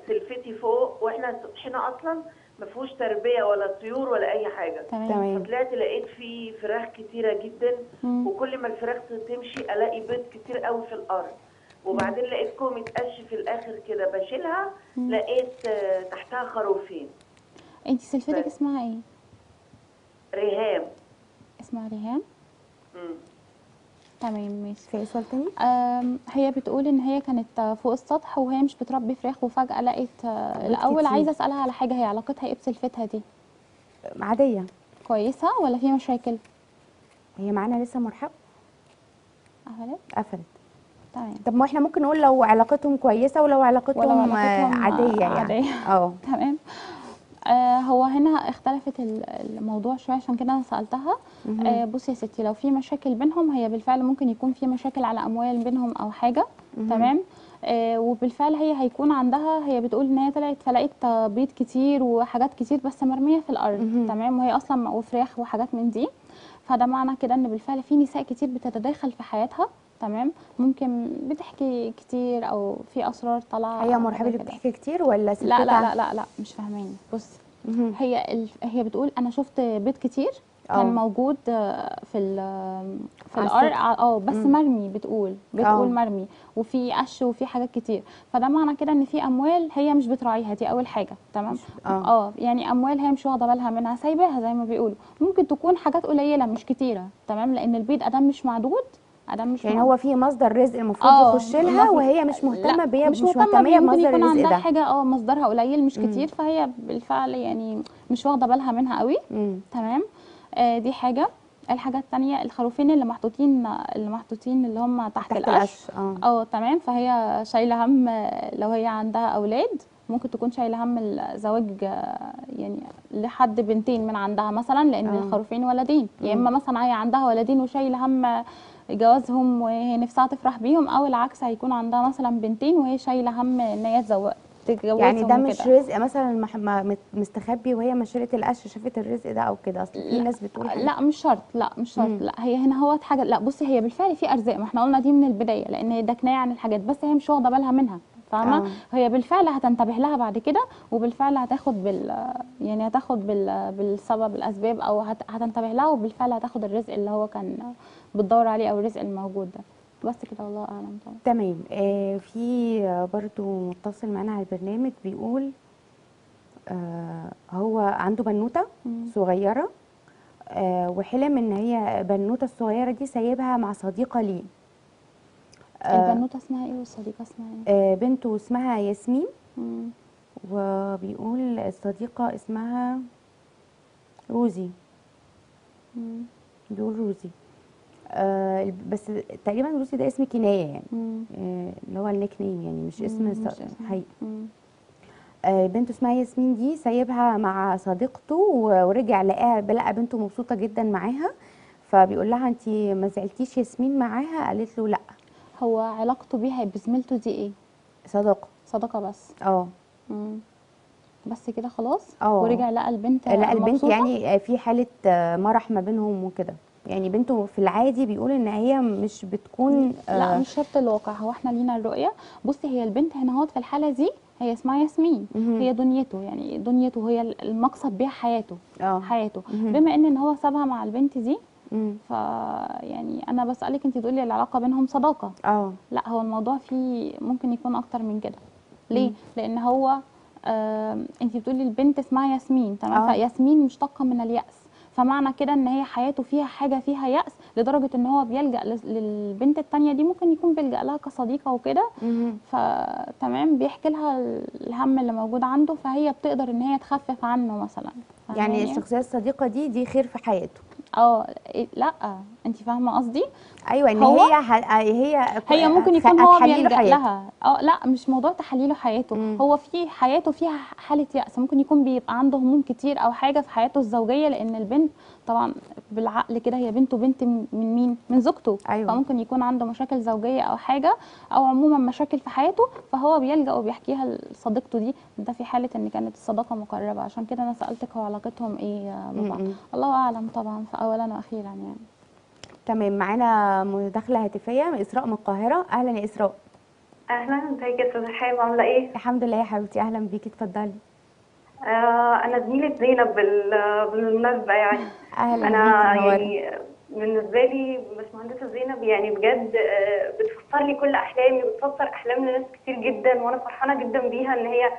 سلفتي فوق، واحنا سطحنا اصلا ما فيهوش تربيه ولا طيور ولا اي حاجه. تمام. طلعت لقيت فيه فراخ كتيره جدا، وكل ما الفراخ تمشي الاقي بيض كتير قوي في الارض، وبعدين لقيت كومة قش في الاخر كده بشيلها، لقيت تحتها خروفين. انت سلفتك اسمها ايه؟ ريهام. اسمها ريهام؟ امم تمام ماشي. في سؤال تاني؟ هي بتقول ان هي كانت فوق السطح وهي مش بتربي فراخ، وفجأة لقيت الأول عايزة أسألها على حاجة، هي علاقتها ايه بسلفتها دي؟ عادية كويسة ولا في مشاكل؟ هي معانا لسه مرحب؟ قفلت؟ قفلت. طيب. طب ما احنا ممكن نقول لو علاقتهم كويسه ولو علاقتهم, ولو علاقتهم عاديه يعني. اه تمام. آه هو هنا اختلفت الموضوع شويه، عشان كده انا سالتها. آه بصي يا ستي، لو في مشاكل بينهم هي بالفعل ممكن يكون في مشاكل على اموال بينهم او حاجه. تمام. آه وبالفعل هي هيكون عندها، هي بتقول ان هي طلعت فلقيت بيض كتير وحاجات كتير بس مرميه في الارض. تمام. وهي اصلا وفراخ وحاجات من دي، فده معنى كده ان بالفعل في نساء كتير بتتداخل في حياتها. تمام. ممكن بتحكي كتير او في اسرار طالعه. هي مرحبا اللي بتحكي كتير ولا سلفتها؟ لا لا لا لا, لا مش فاهماني. بصي هي ال... هي بتقول انا شفت بيض كتير كان أوه. موجود في ال... في الارض اه بس مم. مرمي، بتقول بتقول أوه. مرمي وفي قش وفي حاجات كتير، فده معنى كده ان في اموال هي مش بتراعيها، دي اول حاجه. تمام. اه يعني اموال هي مش واخده بالها منها، سايباها زي ما بيقولوا، ممكن تكون حاجات قليله مش كتيره. تمام. لان البيض ادام مش معدود، يعني مهم. هو في مصدر رزق المفروض يخش لها وهي مش مهتمه بيه، مش, مش مهتمه بمصدر الرزق ده، ممكن يكون عندها حاجه اه مصدرها قليل مش كتير، فهي بالفعل يعني مش واخده بالها منها قوي. تمام. آه دي حاجه. الحاجه الثانيه الخروفين اللي محطوطين اللي محطوطين اللي هم تحت, تحت القش. اه اه تمام. فهي شايله هم لو هي عندها اولاد، ممكن تكون شايله هم الزواج يعني لحد بنتين من عندها مثلا، لان أوه. الخروفين ولدين، يا اما مثلا هي عندها ولدين وشايله هم جوازهم وهي نفسها تفرح بيهم، او العكس هيكون عندها مثلا بنتين وهي شايله هم ان هي تتجوزهم. يعني ده مش كدا. رزق مثلا مستخبي وهي مشيله القش شافت الرزق ده او كده، اصل في ناس بتقول حاجة. لا مش شرط، لا مش شرط. مم. لا هي هنا هو حاجه، لا بصي هي بالفعل في ارزاق، ما احنا قلنا دي من البدايه، لان ده كنايه عن الحاجات، بس هي مش واخده بالها منها. فاهمه؟ هي بالفعل هتنتبه لها بعد كده، وبالفعل هتاخد بال يعني هتاخد بال... بالسبب الاسباب، او هت... هتنتبه لها، وبالفعل هتاخد الرزق اللي هو كان بتدور عليه او الرزق الموجود ده. بس كده والله اعلم. طبعا. تمام. آه في برضو متصل معانا على البرنامج بيقول آه هو عنده بنوته صغيره، آه وحلم ان هي بنوته الصغيره دي سايبها مع صديقه ليه. آه البنوته اسمها ايه والصديقه اسمها ايه؟ آه بنته اسمها ياسمين. مم. وبيقول الصديقه اسمها روزي. مم. بيقول روزي. آه بس تقريبا روسي ده اسم كنايه يعني، آه اللي هو النيك نيم يعني، مش اسم حقيقي. آه بنته اسمها ياسمين دي سايبها مع صديقته، ورجع لقاها لقى بنته مبسوطه جدا معاها، فبيقول لها انت ما زعلتيش ياسمين معاها؟ قالت له لا. هو علاقته بيها بزميلته دي ايه؟ صداقه. صداقه بس. اه بس كده خلاص. اه ورجع لقى البنت، لقى البنت يعني في حاله مرح ما بينهم وكده. يعني بنته في العادي بيقول ان هي مش بتكون آه لا مش شرط الواقع، هو احنا لينا الرؤيه. بصي هي البنت هنا اهوت في الحاله دي هي اسمها ياسمين، هي دنيته، يعني دنيته هي المقصد بيها حياته أوه. حياته مم. بما ان ان هو سابها مع البنت دي ف يعني انا بسالك انت تقولي العلاقه بينهم صداقه اه لا، هو الموضوع فيه ممكن يكون اكتر من كده. ليه؟ مم. لان هو آه انت بتقولي البنت اسمها ياسمين تمام، فياسمين مشتقه من الياس، فمعنى كده ان هي حياته فيها حاجه فيها ياس لدرجه ان هو بيلجا للبنت الثانيه دي، ممكن يكون بيلجا لها كصديقه وكده، فتمام بيحكي لها الهم اللي موجود عنده، فهي بتقدر ان هي تخفف عنه مثلا. يعني الشخصيه الصديقه دي دي خير في حياته. اه لا انت فاهمه قصدي؟ ايوه ان هي هي هي ممكن يكون هو بيلجأ لها. اه لا مش موضوع تحليله حياته، مم. هو في حياته فيها حاله يأس، ممكن يكون بيبقى عنده هموم كتير او حاجه في حياته الزوجيه، لان البنت طبعا بالعقل كده هي بنته بنت من مين؟ من زوجته. أيوة. فممكن يكون عنده مشاكل زوجيه او حاجه او عموما مشاكل في حياته، فهو بيلجأ وبيحكيها لصديقته دي. ده في حاله ان كانت الصداقه مقربه، عشان كده انا سألتك هو علاقتهم ايه ببعض؟ الله اعلم طبعا، فاولا واخيرا يعني. تمام، معانا مداخله هاتفيه. اسراء من القاهره، اهلا يا اسراء. اهلا، ازيك يا استاذه رحاب، عامله ايه؟ الحمد لله يا حبيبتي، اهلا بيكي، اتفضلي. آه انا زميله زينب بالمناسبه يعني. اهلا، انا يعني بالنسبه لي باشمهندسه زينب يعني بجد بتفسر لي كل احلامي، بتفسر احلام لناس كتير جدا، وانا فرحانه جدا بيها ان هي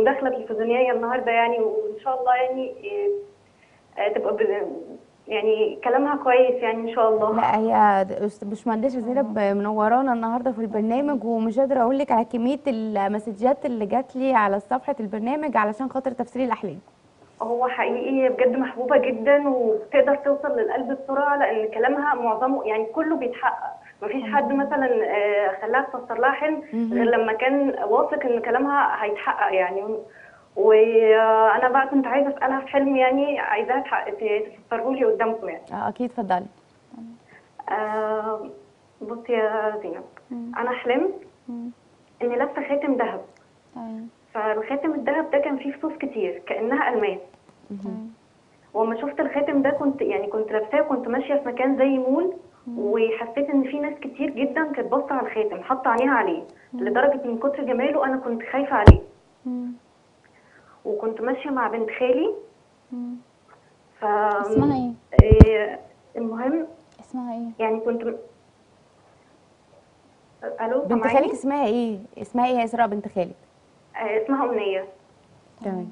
مداخله تلفزيونيه النهارده يعني، وان شاء الله يعني تبقى يعني كلامها كويس يعني ان شاء الله. لا هي باشمهندسه زينب منورانا النهارده في البرنامج، ومش قادره اقول لك على كميه المسجات اللي جات لي على صفحه البرنامج علشان خاطر تفسير الاحلام. هو حقيقي بجد محبوبه جدا، وبتقدر توصل للقلب بسرعه، لان كلامها معظمه يعني كله بيتحقق، مفيش حد مثلا خلاها تفسر لها حلم غير لما كان واثق ان كلامها هيتحقق يعني. وانا بقى كنت عايزه اسالها في حلم يعني، عايزاها تفسره لي قدامكم يعني. اه اكيد اتفضلي. آه بصي يا زينب، انا حلمت اني لابسه خاتم ذهب. تمام. فالخاتم الذهب ده كان فيه فصوص كتير كانها الماس. تمام. وما شفت الخاتم ده كنت يعني كنت لابساه وكنت ماشيه في مكان زي مول، وحسيت ان في ناس كتير جدا كانت باصه على الخاتم، حاطه عينيها عليه لدرجه من كتر جماله انا كنت خايفه عليه. مم. وكنت ماشيه مع بنت خالي. امم ف اسمها ايه؟ المهم اسمها ايه؟ يعني كنت م... الو بنت معايا؟ خالك اسمها ايه؟ اسمها ايه يا اسراء بنت خالك؟ آه اسمها امنيه. تمام.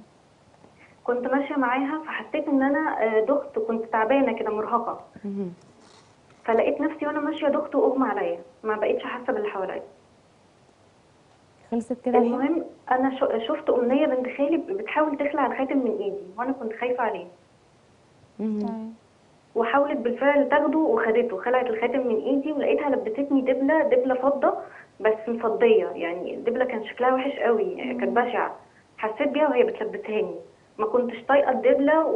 كنت ماشيه معاها فحسيت ان انا دخت، كنت تعبانه كده مرهقه. امم فلقيت نفسي وانا ماشيه دخت واغمى عليا، ما بقتش حاسه باللي حواليا. خلصت كده. المهم انا شفت امنيه بنت خالي بتحاول تخلع الخاتم من ايدي، وانا كنت خايفه عليه. امم وحاولت بالفعل تاخده وخدته، خلعت الخاتم من ايدي، ولقيتها لبستني دبله، دبله فضه بس مفضيه يعني، الدبله كان شكلها وحش قوي، كانت بشعه. حسيت بيها وهي بتلبسهاني، ما كنتش طايقه الدبله،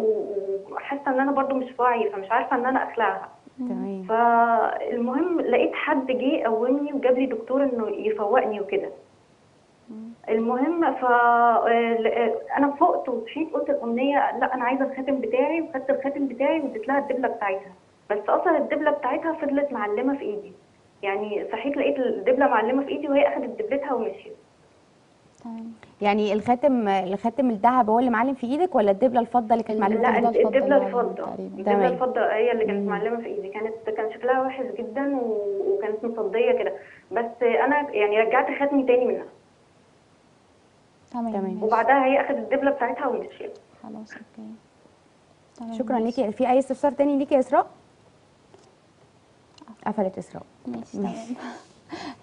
وحاسه ان انا برده مش في وعي، فمش عارفه ان انا اخلعها. تمام. فالمهم لقيت حد جه قومني وجاب لي دكتور انه يفوقني وكده. المهم ف انا فقت ومشيت، قلت الامنيه لا انا عايزه الخاتم بتاعي، وخدت الخاتم بتاعي واديت لها الدبله بتاعتها، بس اصلا الدبله بتاعتها فضلت معلمه في ايدي يعني، صحيت لقيت الدبله معلمه في ايدي وهي اخذت دبلتها ومشيت. تمام. يعني الخاتم الخاتم الذهب هو اللي معلم في ايدك ولا الدبله الفضه اللي كانت معلمه؟ لا الدبله الفضه، الدبله الفضه هي اللي كانت معلمه في ايدي، كانت كان شكلها وحش جدا وكانت مصديه كده، بس انا يعني رجعت خاتمي تاني منها. تمام. وبعدها هي اخذت الدبله بتاعتها ومشيت. خلاص اوكي. تمام. شكرا ليكي. في اي استفسار تاني ليكي يا اسراء؟ قفلت اسراء. ماشي تمام.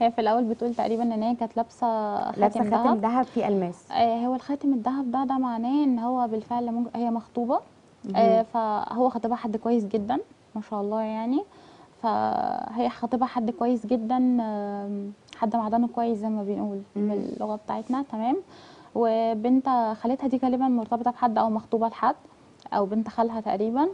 هي في الاول بتقول تقريبا ان هي كانت لابسه خاتم لابسه خاتم ذهب فيه الماس. آه هو الخاتم الذهب ده ده معناه ان هو بالفعل مج... هي مخطوبه. آه فهو خطيبها حد كويس جدا ما شاء الله يعني، فهي خطيبها حد كويس جدا، آه حد معدنه كويس زي ما بنقول باللغه بتاعتنا. تمام. وبنت خالتها دي غالبا مرتبطه بحد او مخطوبه لحد او بنت خالها تقريبا،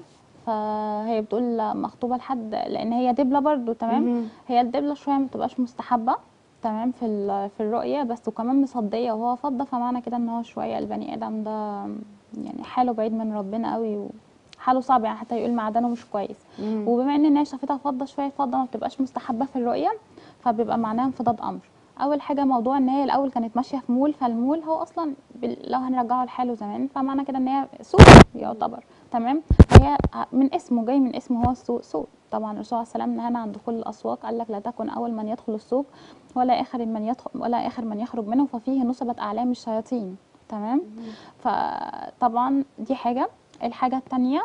فهي بتقول مخطوبه لحد لان هي دبله برضو. تمام. مم. هي الدبله شويه ما بتبقاش مستحبه تمام في في الرؤيه بس، وكمان مصديه وهو فضه، فمعنى كده ان هو شويه البني ادم ده يعني حاله بعيد من ربنا قوي، حاله صعب يعني، حتى يقول معدنه مش كويس. مم. وبما ان الناس شافتها فضه شويه، الفضه ما بتبقاش مستحبه في الرؤيه، فبيبقى معناها انفضاض امر. اول حاجه موضوع ان هي الاول كانت ماشيه في مول، فالمول هو اصلا لو هنرجعه لحاله زمان فمعنى كده ان هي سوق يعتبر، تمام. فهي من اسمه جاي، من اسمه هو السوق سوق. طبعا الرسول عليه السلام نهانا عن دخول الاسواق، قال لك لا تكن اول من يدخل السوق ولا اخر من يدخل ولا اخر من يخرج منه، ففيه نصبت اعلام الشياطين، تمام. فطبعا دي حاجه. الحاجه الثانيه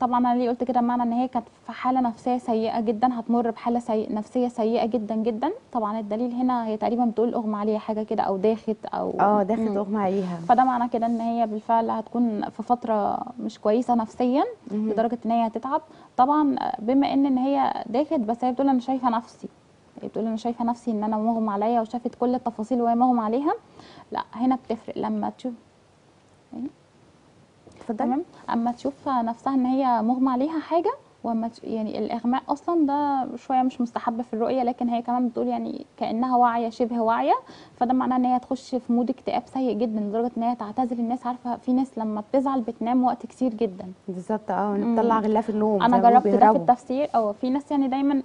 طبعا انا ليه قلت كده، بمعنى ان هي كانت في حاله نفسيه سيئه جدا، هتمر بحاله سيئة نفسيه سيئه جدا جدا. طبعا الدليل هنا هي تقريبا بتقول اغمى عليها حاجه كده، او داخت او اه داخت اغمى عليها، فده معنى كده ان هي بالفعل هتكون في فتره مش كويسه نفسيا لدرجه ان هي هتتعب. طبعا بما ان ان هي داخت، بس هي بتقول انا شايفه نفسي، بتقول انا شايفه نفسي ان انا مغمى عليا، وشافت كل التفاصيل وهي مغمى عليها. لا هنا بتفرق لما تشوف، تمام، اما تشوف نفسها ان هي مغمى عليها حاجه، واما يعني الاغماء اصلا ده شويه مش مستحب في الرؤيه، لكن هي كمان بتقول يعني كانها واعيه شبه واعيه، فده معناه ان هي تخش في مود اكتئاب سيء جدا لدرجه ان هي تعتزل الناس. عارفه في ناس لما بتزعل بتنام وقت كتير جدا، بالظبط. اه بتطلع غلها في النوم. انا جربت ده في التفسير. اه في ناس يعني دايما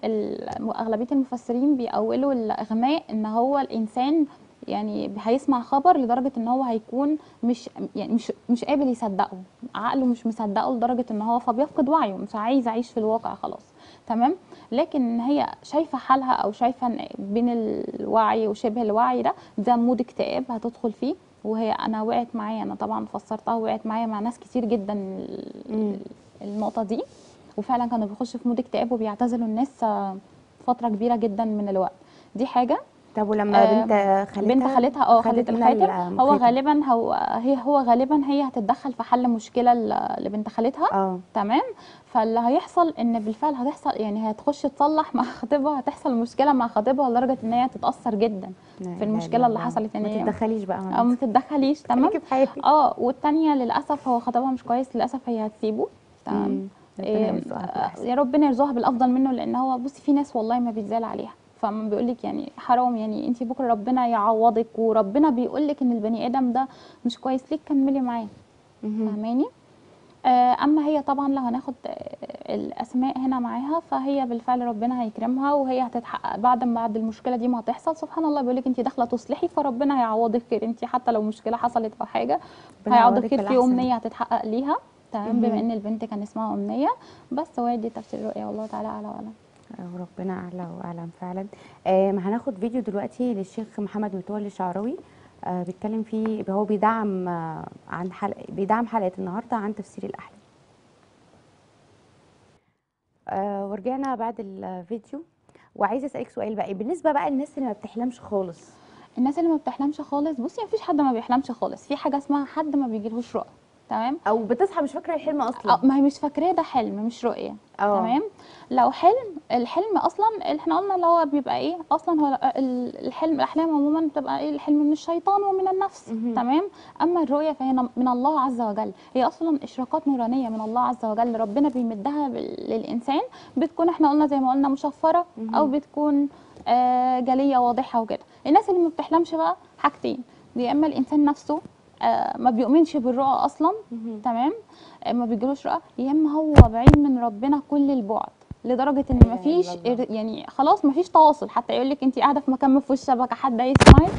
اغلبيه المفسرين بيأولوا الاغماء ان هو الانسان يعني هيسمع خبر لدرجه ان هو هيكون مش يعني مش مش قابل يصدقه، عقله مش مصدقه لدرجه ان هو فبيفقد وعيه، مش عايز يعيش في الواقع خلاص، تمام. لكن هي شايفه حالها او شايفه بين الوعي وشبه الوعي، ده ده مود اكتئاب هتدخل فيه. وهي انا وقعت معايا، انا طبعا فسرتها وقعت معايا مع ناس كتير جدا النقطه دي، وفعلا كانوا بيخشوا في مود اكتئاب وبيعتزلوا الناس فتره كبيره جدا من الوقت. دي حاجه. طب ولما بنت خالتها بنت خالتها اه خالت الخاتم، هو غالبا هو هي هو غالبا هي هتتدخل في حل مشكله لبنت خالتها، أوه. تمام. فاللي هيحصل ان بالفعل هتحصل يعني هتخش تصلح مع خطيبها، هتحصل مشكله مع خطيبها لدرجه ان هي تتاثر جدا في المشكله اللي حصلت. يعني ما تتدخليش بقى، اه ما تتدخليش، تمام. اه والثانيه للاسف هو خطيبها مش كويس، للاسف هي هتسيبه، تمام. إيه يا ربنا يرزقها بالافضل منه، لان هو بصي في ناس والله ما بيتزال عليها، فما بيقول لك يعني حرام يعني انت بكره ربنا يعوضك، وربنا بيقول لك ان البني ادم ده مش كويس ليك، كملي معاه، فاهماني. اما هي طبعا لو هناخد الاسماء هنا معاها، فهي بالفعل ربنا هيكرمها وهي هتتحقق بعد ما بعد المشكله دي ما هتحصل. سبحان الله بيقول لك انت داخله تصلحي، فربنا هيعوضك خير، انت حتى لو مشكله حصلت او حاجه هيعوضك خير، في امنيه هتتحقق ليها، تمام. بما ان البنت كان اسمها امنيه، بس هو دي تفسير الرؤيه، والله تعالى اعلى واعلم. وربنا اعلى واعلم فعلا. آه هناخد فيديو دلوقتي للشيخ محمد متولي الشعراوي، آه بيتكلم فيه، هو بيدعم آه عن حلقه بيدعم حلقه النهارده عن تفسير الاحلام. آه ورجعنا بعد الفيديو، وعايزه اسالك سؤال بقى بالنسبه بقى للناس اللي ما بتحلمش خالص. الناس اللي ما بتحلمش خالص، بصي مفيش حد ما بيحلمش خالص، في حاجه اسمها حد ما بيجيلهوش رؤى، تمام، او بتصحى مش فاكره الحلم اصلا، ما هي مش فاكراه ده حلم مش رؤيه، تمام. لو حلم، الحلم اصلا احنا قلنا اللي هو بيبقى ايه اصلا، هو الحلم الاحلام عموما بتبقى ايه، الحلم من الشيطان ومن النفس، تمام. اما الرؤيه فهي من الله عز وجل، هي اصلا اشراقات نورانيه من الله عز وجل، ربنا بيمدها للانسان، بتكون احنا قلنا زي ما قلنا مشفره، او بتكون آه جليه واضحه وكده. الناس اللي ما بتحلمش بقى حاجتين، يا اما الانسان نفسه آه ما بيؤمنش بالرؤى اصلا، تمام، آه ما بيجيلوش رؤى، يا اما هو بعيد من ربنا كل البعد لدرجه ان ما فيش يعني خلاص ما فيش تواصل، حتى يقول لك انت قاعده في مكان ما فيهوش شبكه، حد يسمعك،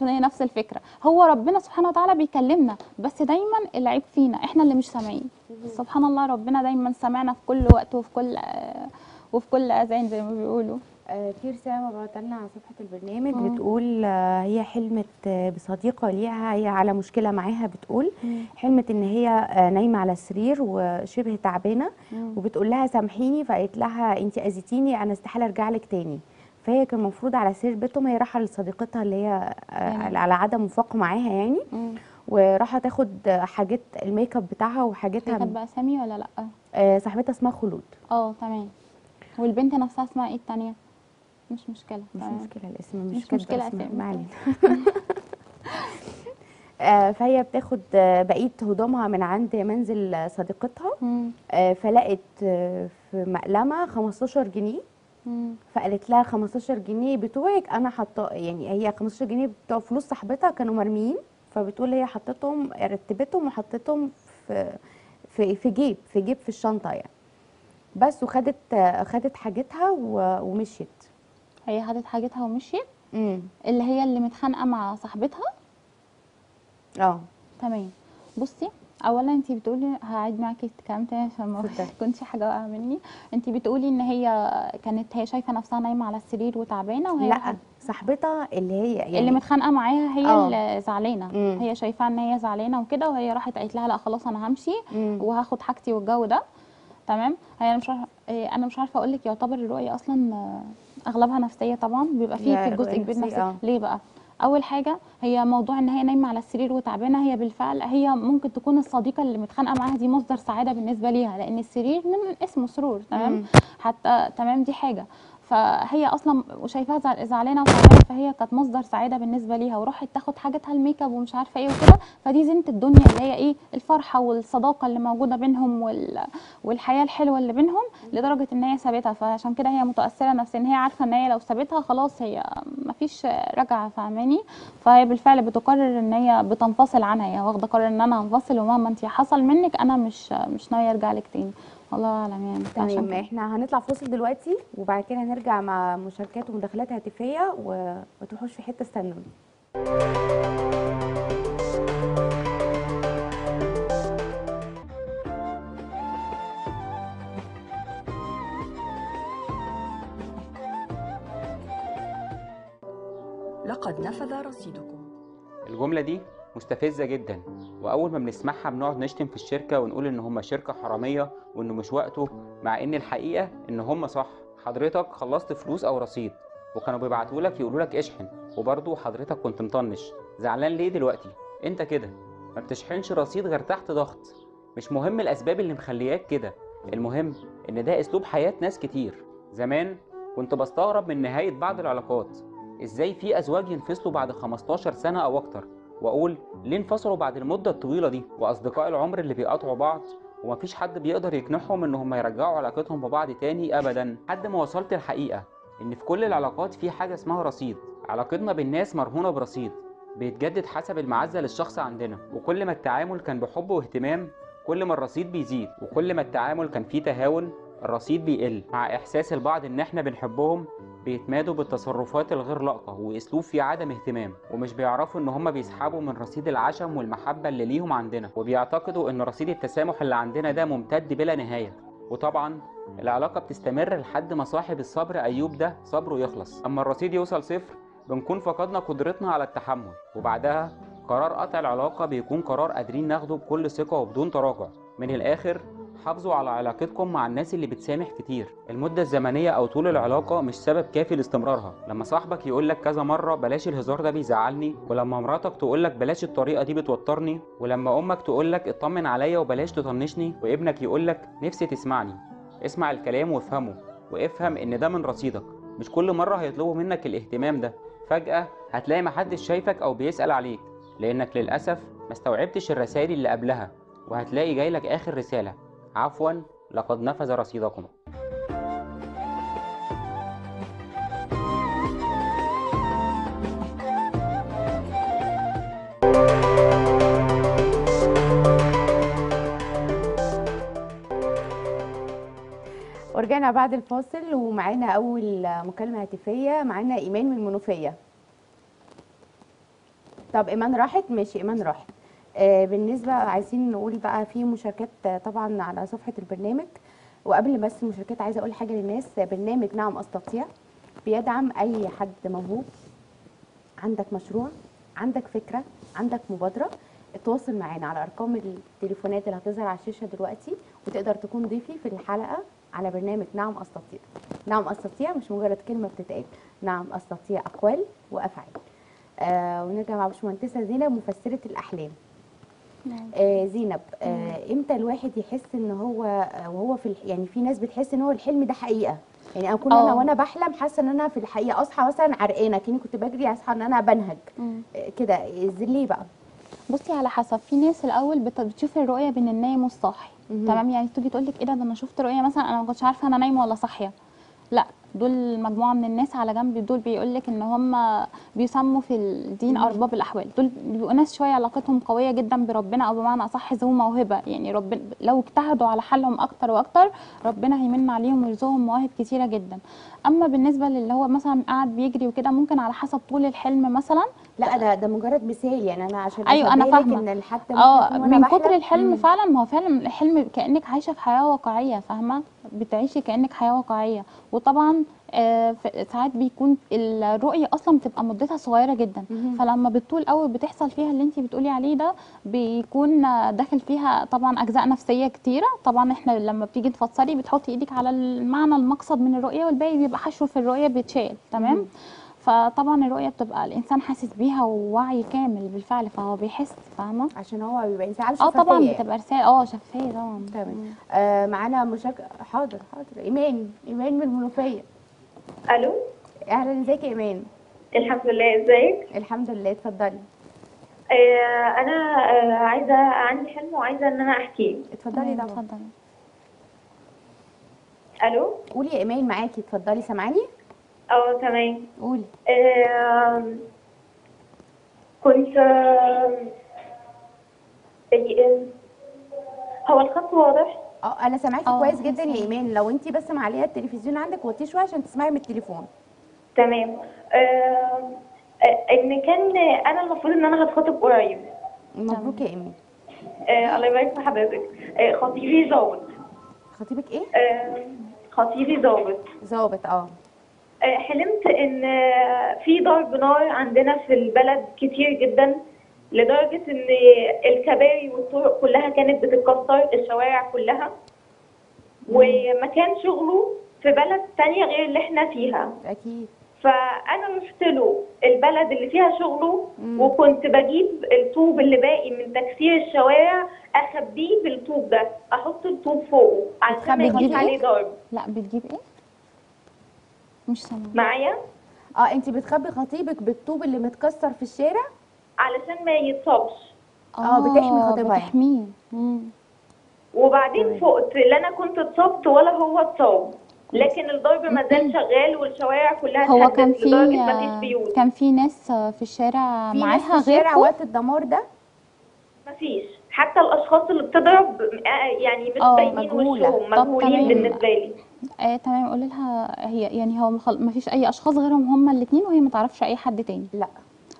فهي نفس الفكره. هو ربنا سبحانه وتعالى بيكلمنا، بس دايما العيب فينا احنا اللي مش سامعين. سبحان الله ربنا دايما سامعنا في كل وقت وفي كل آه وفي كل اذان زي ما بيقولوا. في رساله بعتت لنا على صفحه البرنامج مم. بتقول هي حلمت بصديقه ليها، هي على مشكله معاها، بتقول مم. حلمت ان هي نايمه على السرير وشبه تعبانه، وبتقول لها سامحيني، فقالت لها انت اذيتيني انا استحاله ارجع لك تاني. فهي كان المفروض على سرير بيتهم، هي راحه لصديقتها اللي هي يعني على عدم وفاق معاها يعني، مم. وراحه تاخد حاجات الميك اب بتاعها وحاجتها. كانت باسامي ولا لا؟ آه صاحبتها اسمها خلود. اه تمام. والبنت نفسها اسمها ايه الثانيه؟ مش مشكله مش طيب. مشكله الاسم مش, مش مشكله معلش. فهي بتاخد بقيه هدومها من عند منزل صديقتها، فلقت في مقلمه خمستاشر جنيه، فقالت لها خمستاشر جنيه بتوعك انا حاطه، يعني هي خمستاشر جنيه بتوع فلوس صاحبتها كانوا مرميين، فبتقول هي حطيتهم رتبتهم وحطيتهم في في في جيب في جيب في الشنطه يعني بس. وخدت خدت حاجتها ومشيت. هي خدت حاجتها ومشيت. امم اللي هي اللي متخانقه مع صاحبتها. اه تمام. بصي اولا انت بتقولي، هعيد معاكي الكلام تاني عشان ما تكونش حاجه واقعه مني. انت بتقولي ان هي كانت هي شايفه نفسها نايمه على السرير وتعبانه، وهي لا صاحبتها اللي هي يعني اللي متخانقه معاها هي أوه. اللي زعلانه، هي شايفه ان هي زعلانه وكده، وهي راحت قالت لها لا خلاص انا همشي مم. وهاخد حاجتي والجو ده. تمام. هي مش عارفه، انا مش عارفه اقول لك، يعتبر الرؤيه اصلا اغلبها نفسيه طبعا، بيبقى فيه في جزء كبير نفسي. أوه. ليه بقى؟ اول حاجه هي موضوع ان هي نايمه على السرير وتعبانه، هي بالفعل هي ممكن تكون الصديقه اللي متخانقه معاها دي مصدر سعاده بالنسبه ليها، لان السرير من اسمه سرور. تمام. حتى تمام دي حاجه، فهي اصلا وشايفاها زعلانه وتعبانه، فهي كانت مصدر سعاده بالنسبه ليها، وراحت تاخد حاجتها الميك اب ومش عارفه ايه وكده. فدي زينه الدنيا اللي هي ايه، الفرحه والصداقه اللي موجوده بينهم وال... والحياه الحلوه اللي بينهم، لدرجه ان هي سابتها. فعشان كده هي متاثره نفسيا، ان هي عارفه ان هي لو سابتها خلاص هي مفيش رجعه، فاهماني؟ فهي بالفعل بتقرر ان هي بتنفصل عنها، هي واخده قرار ان انا هنفصل، ومهما انت حصل منك انا مش مش ناويه ارجع لك تاني. الله اعلم يعني. تمام. احنا هنطلع فاصل دلوقتي وبعد كده هنرجع مع مشاركات ومداخلات هاتفيه، وما تروحوش في حته، استنوني. لقد نفذ رصيدكم. الجمله دي مستفزه جدا، واول ما بنسمعها بنقعد نشتم في الشركه ونقول ان هم شركه حراميه وانه مش وقته، مع ان الحقيقه ان هم صح. حضرتك خلصت فلوس او رصيد وكانوا بيبعتوا لك يقولوا لك اشحن، وبرضه حضرتك كنت مطنش. زعلان ليه دلوقتي؟ انت كده ما بتشحنش رصيد غير تحت ضغط. مش مهم الاسباب اللي مخلياك كده، المهم ان ده اسلوب حياه ناس كتير. زمان كنت بستغرب من نهايه بعض العلاقات، ازاي في ازواج ينفصلوا بعد خمستاشر سنه او اكتر، واقول ليه انفصلوا بعد المده الطويله دي، واصدقاء العمر اللي بيقاطعوا بعض ومفيش حد بيقدر يقنعهم ان هم يرجعوا علاقتهم ببعض تاني ابدا. لحد ما وصلت الحقيقه ان في كل العلاقات في حاجه اسمها رصيد. علاقتنا بالناس مرهونه برصيد بيتجدد حسب المعزه للشخص عندنا، وكل ما التعامل كان بحب واهتمام كل ما الرصيد بيزيد، وكل ما التعامل كان فيه تهاون الرصيد بيقل. مع احساس البعض ان احنا بنحبهم بيتمادوا بالتصرفات الغير لائقه واسلوب في عدم اهتمام، ومش بيعرفوا ان هم بيسحبوا من رصيد العشم والمحبه اللي ليهم عندنا، وبيعتقدوا ان رصيد التسامح اللي عندنا ده ممتد بلا نهايه. وطبعا العلاقه بتستمر لحد ما صاحب الصبر ايوب ده صبره يخلص. اما الرصيد يوصل صفر بنكون فقدنا قدرتنا على التحمل، وبعدها قرار قطع العلاقه بيكون قرار قادرين ناخده بكل ثقه وبدون تراجع. من الاخر حافظوا على علاقتكم مع الناس اللي بتسامح كتير. المدة الزمنية أو طول العلاقة مش سبب كافي لاستمرارها. لما صاحبك يقولك كذا مرة بلاش الهزار ده بيزعلني، ولما مراتك تقولك بلاش الطريقة دي بتوترني، ولما أمك تقولك اطمن عليا وبلاش تطنشني، وابنك يقولك نفسي تسمعني، اسمع الكلام وافهمه، وافهم إن ده من رصيدك. مش كل مرة هيطلبوا منك الاهتمام ده، فجأة هتلاقي محدش شايفك أو بيسأل عليك، لأنك للأسف ما استوعبتش الرسائل اللي قبلها، وهتلاقي جايلك آخر رسالة عفوا لقد نفذ رصيدكم. ورجعنا بعد الفاصل ومعانا اول مكالمه هاتفيه، معانا ايمان من المنوفيه. طب ايمان راحت؟ ماشي ايمان راحت. بالنسبه عايزين نقول بقى في مشاركات طبعا على صفحه البرنامج، وقبل بس المشاركات عايزه اقول حاجه للناس. برنامج نعم استطيع بيدعم اي حد موهوب، عندك مشروع، عندك فكره، عندك مبادره، اتواصل معانا على ارقام التليفونات اللي هتظهر على الشاشه دلوقتي، وتقدر تكون ضيفي في الحلقه على برنامج نعم استطيع. نعم استطيع مش مجرد كلمه بتتقال، نعم استطيع اقوال وافعال. آه ونرجع مع باشمهندسه زينب مفسره الاحلام. آه زينب، آه امتى الواحد يحس ان هو آه وهو في يعني في ناس بتحس ان هو الحلم ده حقيقه، يعني اكون أوه. انا وانا بحلم حاسه ان انا في الحقيقه، اصحى مثلا عرقانه كاني كنت بجري، اصحى ان انا بنهج آه كده، ليه بقى؟ بصي على حسب، في ناس الاول بتشوف الرؤيه بين النايم والصاحي. تمام. يعني تيجي تقول لك ايه ده، ده انا شفت رؤيه مثلا انا ما كنتش عارفه انا نايمه ولا صاحيه. لا، دول مجموعه من الناس على جنب، دول بيقول لك ان هم بيسموا في الدين ارباب الاحوال. دول بيبقوا ناس شويه علاقتهم قويه جدا بربنا، او بمعنى اصح ذو موهبه، يعني ربنا لو اجتهدوا على حالهم اكتر واكتر ربنا هيمن عليهم ويرزقهم مواهب كتيره جدا. اما بالنسبه للي هو مثلا قاعد بيجري وكده، ممكن على حسب طول الحلم مثلا. لا ده ده مجرد مثال يعني، انا عشان ايوه انا فاهمه ان حتى اه من كتر الحلم مم. فعلا ما هو فعلا الحلم كانك عايشه في حياه واقعيه، فاهمه؟ بتعيشي كانك حياه واقعيه. وطبعا آه ساعات بيكون الرؤيه اصلا بتبقى مدتها صغيره جدا، مم. فلما بالطول قوي بتحصل فيها اللي انت بتقولي عليه ده، بيكون داخل فيها طبعا اجزاء نفسيه كتيره. طبعا احنا لما بتيجي تفسري بتحطي ايدك على المعنى المقصد من الرؤيه، والباقي بيبقى حشو في الرؤيه بيتشال، تمام؟ مم. فطبعا الرؤيه بتبقى الانسان حاسس بيها ووعي كامل بالفعل، فهو بيحس، فاهمه؟ عشان هو بيبقى انسان شفافيه. اه طبعا بتبقى رساله اه شفافيه طبعا. تمام. آه معانا مشاركه. حاضر حاضر. ايمان ايمان من المنوفيه. الو اهلا، ازيك يا ايمان؟ الحمد لله، ازيك؟ الحمد لله، اتفضلي. آه انا آه عايزه، عندي حلم وعايزه ان انا احكيه. اتفضلي طبعا. اتفضلي. الو قولي يا ايمان، معاكي، اتفضلي سامعاني؟ اه تمام. قولي. آه كنت آه هو الخط واضح؟ اه انا سامعاكي كويس جدا يا ايمان، لو انت بس معليه التلفزيون عندك وطيه شويه عشان تسمعي من التليفون. تمام. آه ان كان انا المفروض ان انا هتخطب قريب. مبروك يا ايمان. آه الله يبارك في حضرتك. آه خطيبي ظابط. خطيبك ايه؟ آه خطيبي ظابط. ظابط اه. حلمت ان في ضرب نار عندنا في البلد كتير جدا، لدرجه ان الكباري والطرق كلها كانت بتتكسر، الشوارع كلها، ومكان شغله في بلد تانية غير اللي احنا فيها. اكيد. فانا رحت له البلد اللي فيها شغله، مم. وكنت بجيب الطوب اللي باقي من تكسير الشوارع اخبيه بالطوب ده، احط الطوب فوقه عشان ما يجيش عليه ضرب. لا بتجيب ايه؟ مش سامعه معايا؟ اه انت بتخبي خطيبك بالطوب اللي متكسر في الشارع علشان ما يتصابش. اه بتحمي خطيبها، بتحميه. وبعدين مم. فقت، لا انا كنت اتصبت ولا هو اتصاب، لكن الضرب ما زال شغال والشوارع كلها هو كان في ما بيوت. كان في ناس في الشارع معاها غير وقت الدمار ده؟ مفيش، حتى الاشخاص اللي بتضرب يعني مش باينين وشهم، مجهولين بالنسبه لي. آه تمام. قولي لها هي يعني هو ما فيش اي اشخاص غيرهم هما الاثنين، وهي ما تعرفش اي حد تاني؟ لا.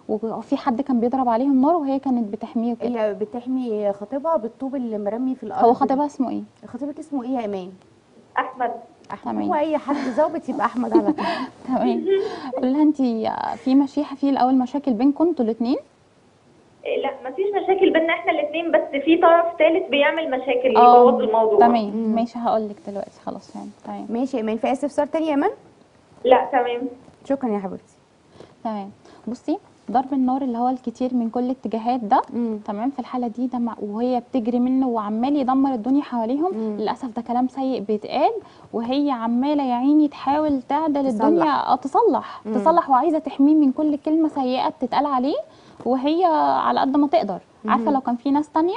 وفي حد كان بيضرب عليهم نار وهي كانت بتحميه كده. هي بتحمي خطيبها بالطوب اللي مرمي في الارض. هو خطيبها اسمه ايه؟ خطيبك اسمه ايه يا ايمان؟ احمد. احمد. هو اي حد ظابط يبقى احمد على طول. تمام. قولي لها انت في مشيحه في الاول مشاكل بينكم انتوا الاثنين؟ لا مفيش مشاكل بينا احنا الاثنين، بس في طرف ثالث بيعمل مشاكل يبوظ الموضوع. تمام ماشي، هقول لك دلوقتي خلاص فهمت. تمام ماشي يا ايمان. في استفسار تاني يا ايمان؟ لا تمام، شكرا يا حبيبتي. تمام بصي، ضرب النار اللي هو الكتير من كل الاتجاهات ده، مم. تمام، في الحاله دي ده وهي بتجري منه وعمال يدمر الدنيا حواليهم، مم. للاسف ده كلام سيء بيتقال، وهي عماله يا عيني تحاول تعدل الدنيا، اه تصلح مم. تصلح وعايزه تحميه من كل كلمه سيئه بتتقال عليه، وهي على قد ما تقدر. عارفه لو كان في ناس تانية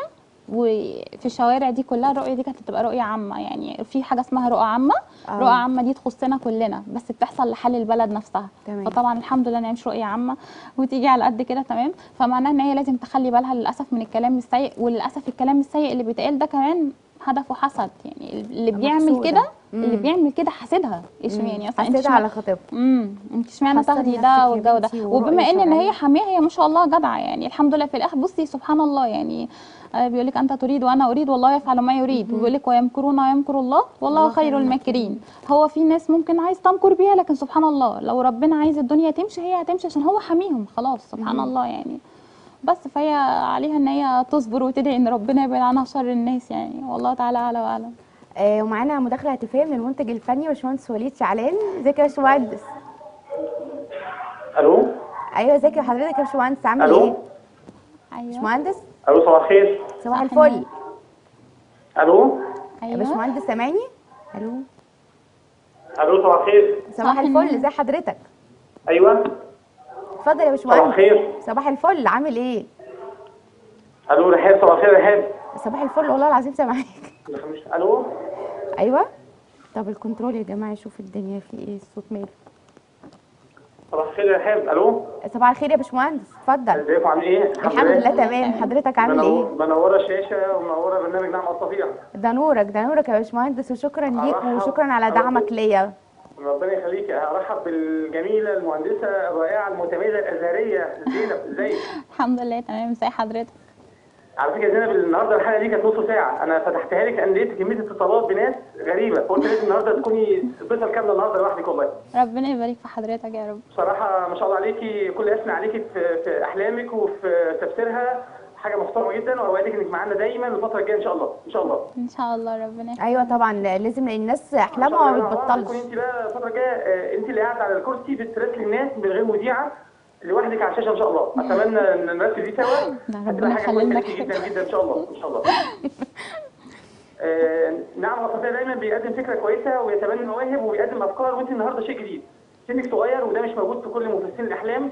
وفي الشوارع دي كلها، الرؤيه دي كانت هتبقى رؤيه عامه، يعني في حاجه اسمها رؤى عامه. آه. رؤى عامه دي تخصنا كلنا، بس بتحصل لحل البلد نفسها. تمام. فطبعا الحمد لله نعيش رؤيه عامه وتيجي على قد كده. تمام. فمعناها ان هي لازم تخلي بالها للاسف من الكلام السيء، وللاسف الكلام السيء اللي بيتقال ده كمان هدفه حسد، يعني اللي بيعمل كده اللي بيعمل كده حاسدها. ايش يعني اصلا حاسدها على خطيبها؟ امم انت اشمعنى تاخدي ده والجو ده؟ وبما ان ان هي حاميها، هي ما شاء الله جدعه يعني الحمد لله. في الاخر بصي سبحان الله، يعني بيقول لك انت تريد وانا اريد والله يفعل ما يريد، وبيقول لك ويمكرون ويمكر الله والله خير الماكرين. هو في ناس ممكن عايز تمكر بيها، لكن سبحان الله لو ربنا عايز الدنيا تمشي هي هتمشي عشان هو حاميهم خلاص، سبحان الله يعني. بس فهي عليها ان هي تصبر وتدعي ان ربنا يبعد عنها شر الناس يعني، والله تعالى اعلى واعلم. آه ومعانا مداخله هاتفيه من المنتج الفني باشمهندس وليد شعلان. ازيك يا باشمهندس؟ الو ايوه ازيك حضرتك يا باشمهندس، عامل ايه؟ الو ايوه باشمهندس. الو صباح الخير. صباح الفل. الو ايوه يا باشمهندس سامعني؟ الو الو صباح الخير. صباح الفل، ازي حضرتك؟ ايوه اتفضل يا باشمهندس. صباح الخير. صباح الفل، عامل ايه؟ الو رحاب. صباح الخير رحاب. صباح الفل والله العظيم سامعاك. الو ايوه. طب الكنترول يا جماعه يشوف الدنيا في ايه، الصوت ماله. صباح الخير يا رحاب. الو صباح الخير يا باشمهندس، اتفضل. ازيكم عامل ايه؟ الحمد لله تمام، حضرتك عامل ايه؟ منوره الشاشه ومنوره برنامج نعم استطيع. ده نورك ده نورك يا باشمهندس، وشكرا ليك وشكرا على دعمك ليا. ربنا يخليك. ارحب بالجميله المهندسه الرائعه المتميزه الازهريه زينب. ازيك؟ الحمد لله تمام. ازي حضرتك؟ على فكره زينب النهارده الحلقه دي كانت نص ساعه، انا فتحتها لك لان لقيت كميه اتصالات بناس غريبه، فقلت لازم النهارده تكوني اتصال كامله النهارده لوحدك. والله ربنا يبارك في حضرتك يا رب. بصراحه ما شاء الله عليكي، كل اسمع عليكي في احلامك وفي تفسيرها، حاجه محترمه جدا، واوعدك انك معانا دايما الفتره الجايه ان شاء الله. ان شاء الله ان شاء الله ربنا يخليك. ايوه طبعا لازم، الناس احلامها ما بتبطلش. انت بقى الفتره الجايه انت اللي قاعده على الكرسي بتراسلي الناس من غير مذيعه، لوحدك على الشاشه ان شاء الله. اتمنى ان نركز دي سوا، هتبقى حاجه كويسه جدا جدا ان شاء الله. ان شاء الله. آه نعم استطيع دايما بيقدم فكره كويسه ويتبنى المواهب وبيقدم افكار، وانت النهارده شيء جديد، سنك صغير وده مش موجود في كل مفسرين الاحلام.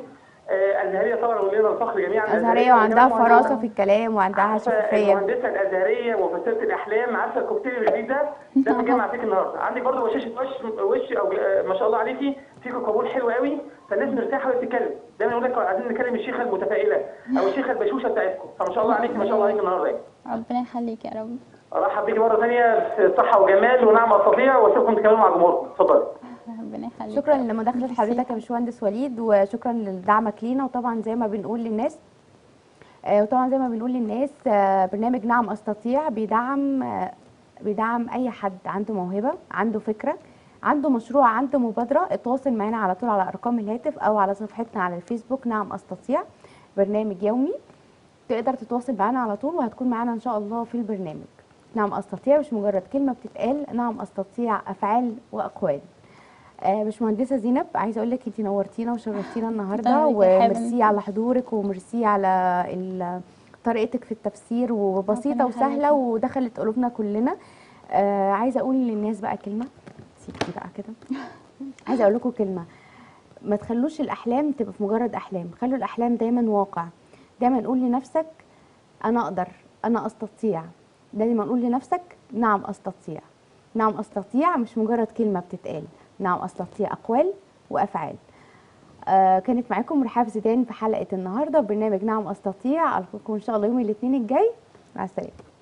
الازهريه طبعا ولينا الفخر جميعا. الازهريه وعندها فراسه في الكلام وعندها شفافيه. المهندسه الازهريه ومفسره الاحلام، عارفه الكوكتيل الجديد ده ده مجمع فيك النهارده. عندك برضه وشاشه وش وش او ما شاء الله عليكي، فيك قبول حلو قوي، فالناس مرتاحه وهي بتتكلم. دايما يقول لك عايزين نكلم الشيخه المتفائله او الشيخه البشوشه بتاعتكم، فما شاء الله عليكي ما شاء الله عليكي النهارده يعني. ربنا يخليك يا رب. ارحب بيكي مره ثانيه في صحه وجمال ونعم استطيع، واسيبكم تكلموا مع جمهوركم. اتفضلي. ربنا يخليك. شكرا لمداخله حضرتك يا باشمهندس وليد، وشكرا لدعمك لينا. وطبعا زي ما بنقول للناس آه وطبعا زي ما بنقول للناس آه برنامج نعم استطيع بيدعم آه بيدعم اي حد عنده موهبه، عنده فكره، عنده مشروع، عنده مبادره. اتواصل معانا على طول على ارقام الهاتف او على صفحتنا على الفيسبوك نعم استطيع، برنامج يومي تقدر تتواصل معانا على طول، وهتكون معانا ان شاء الله في البرنامج. نعم استطيع مش مجرد كلمه بتتقال، نعم استطيع افعال واقوال. آه باشمهندسه زينب، عايزه اقول لك انت نورتينا وشرفتينا النهارده، وميرسي على حضورك وميرسي على طريقتك في التفسير، وبسيطه وسهله ودخلت قلوبنا كلنا. آه عايزه اقول للناس بقى كلمه، سيبتي بقى كده، عايزه اقول لكم كلمه: ما تخلوش الاحلام تبقى في مجرد احلام، خلوا الاحلام دايما واقع. دايما قول لنفسك انا اقدر، انا استطيع. دايما قول لنفسك نعم استطيع. نعم استطيع مش مجرد كلمه بتتقال، نعم استطيع اقوال وافعال. آه كانت معاكم رحاب زيدان في حلقه النهارده برنامج نعم استطيع. القاكم ان شاء الله يوم الاثنين الجاي. مع السلامه.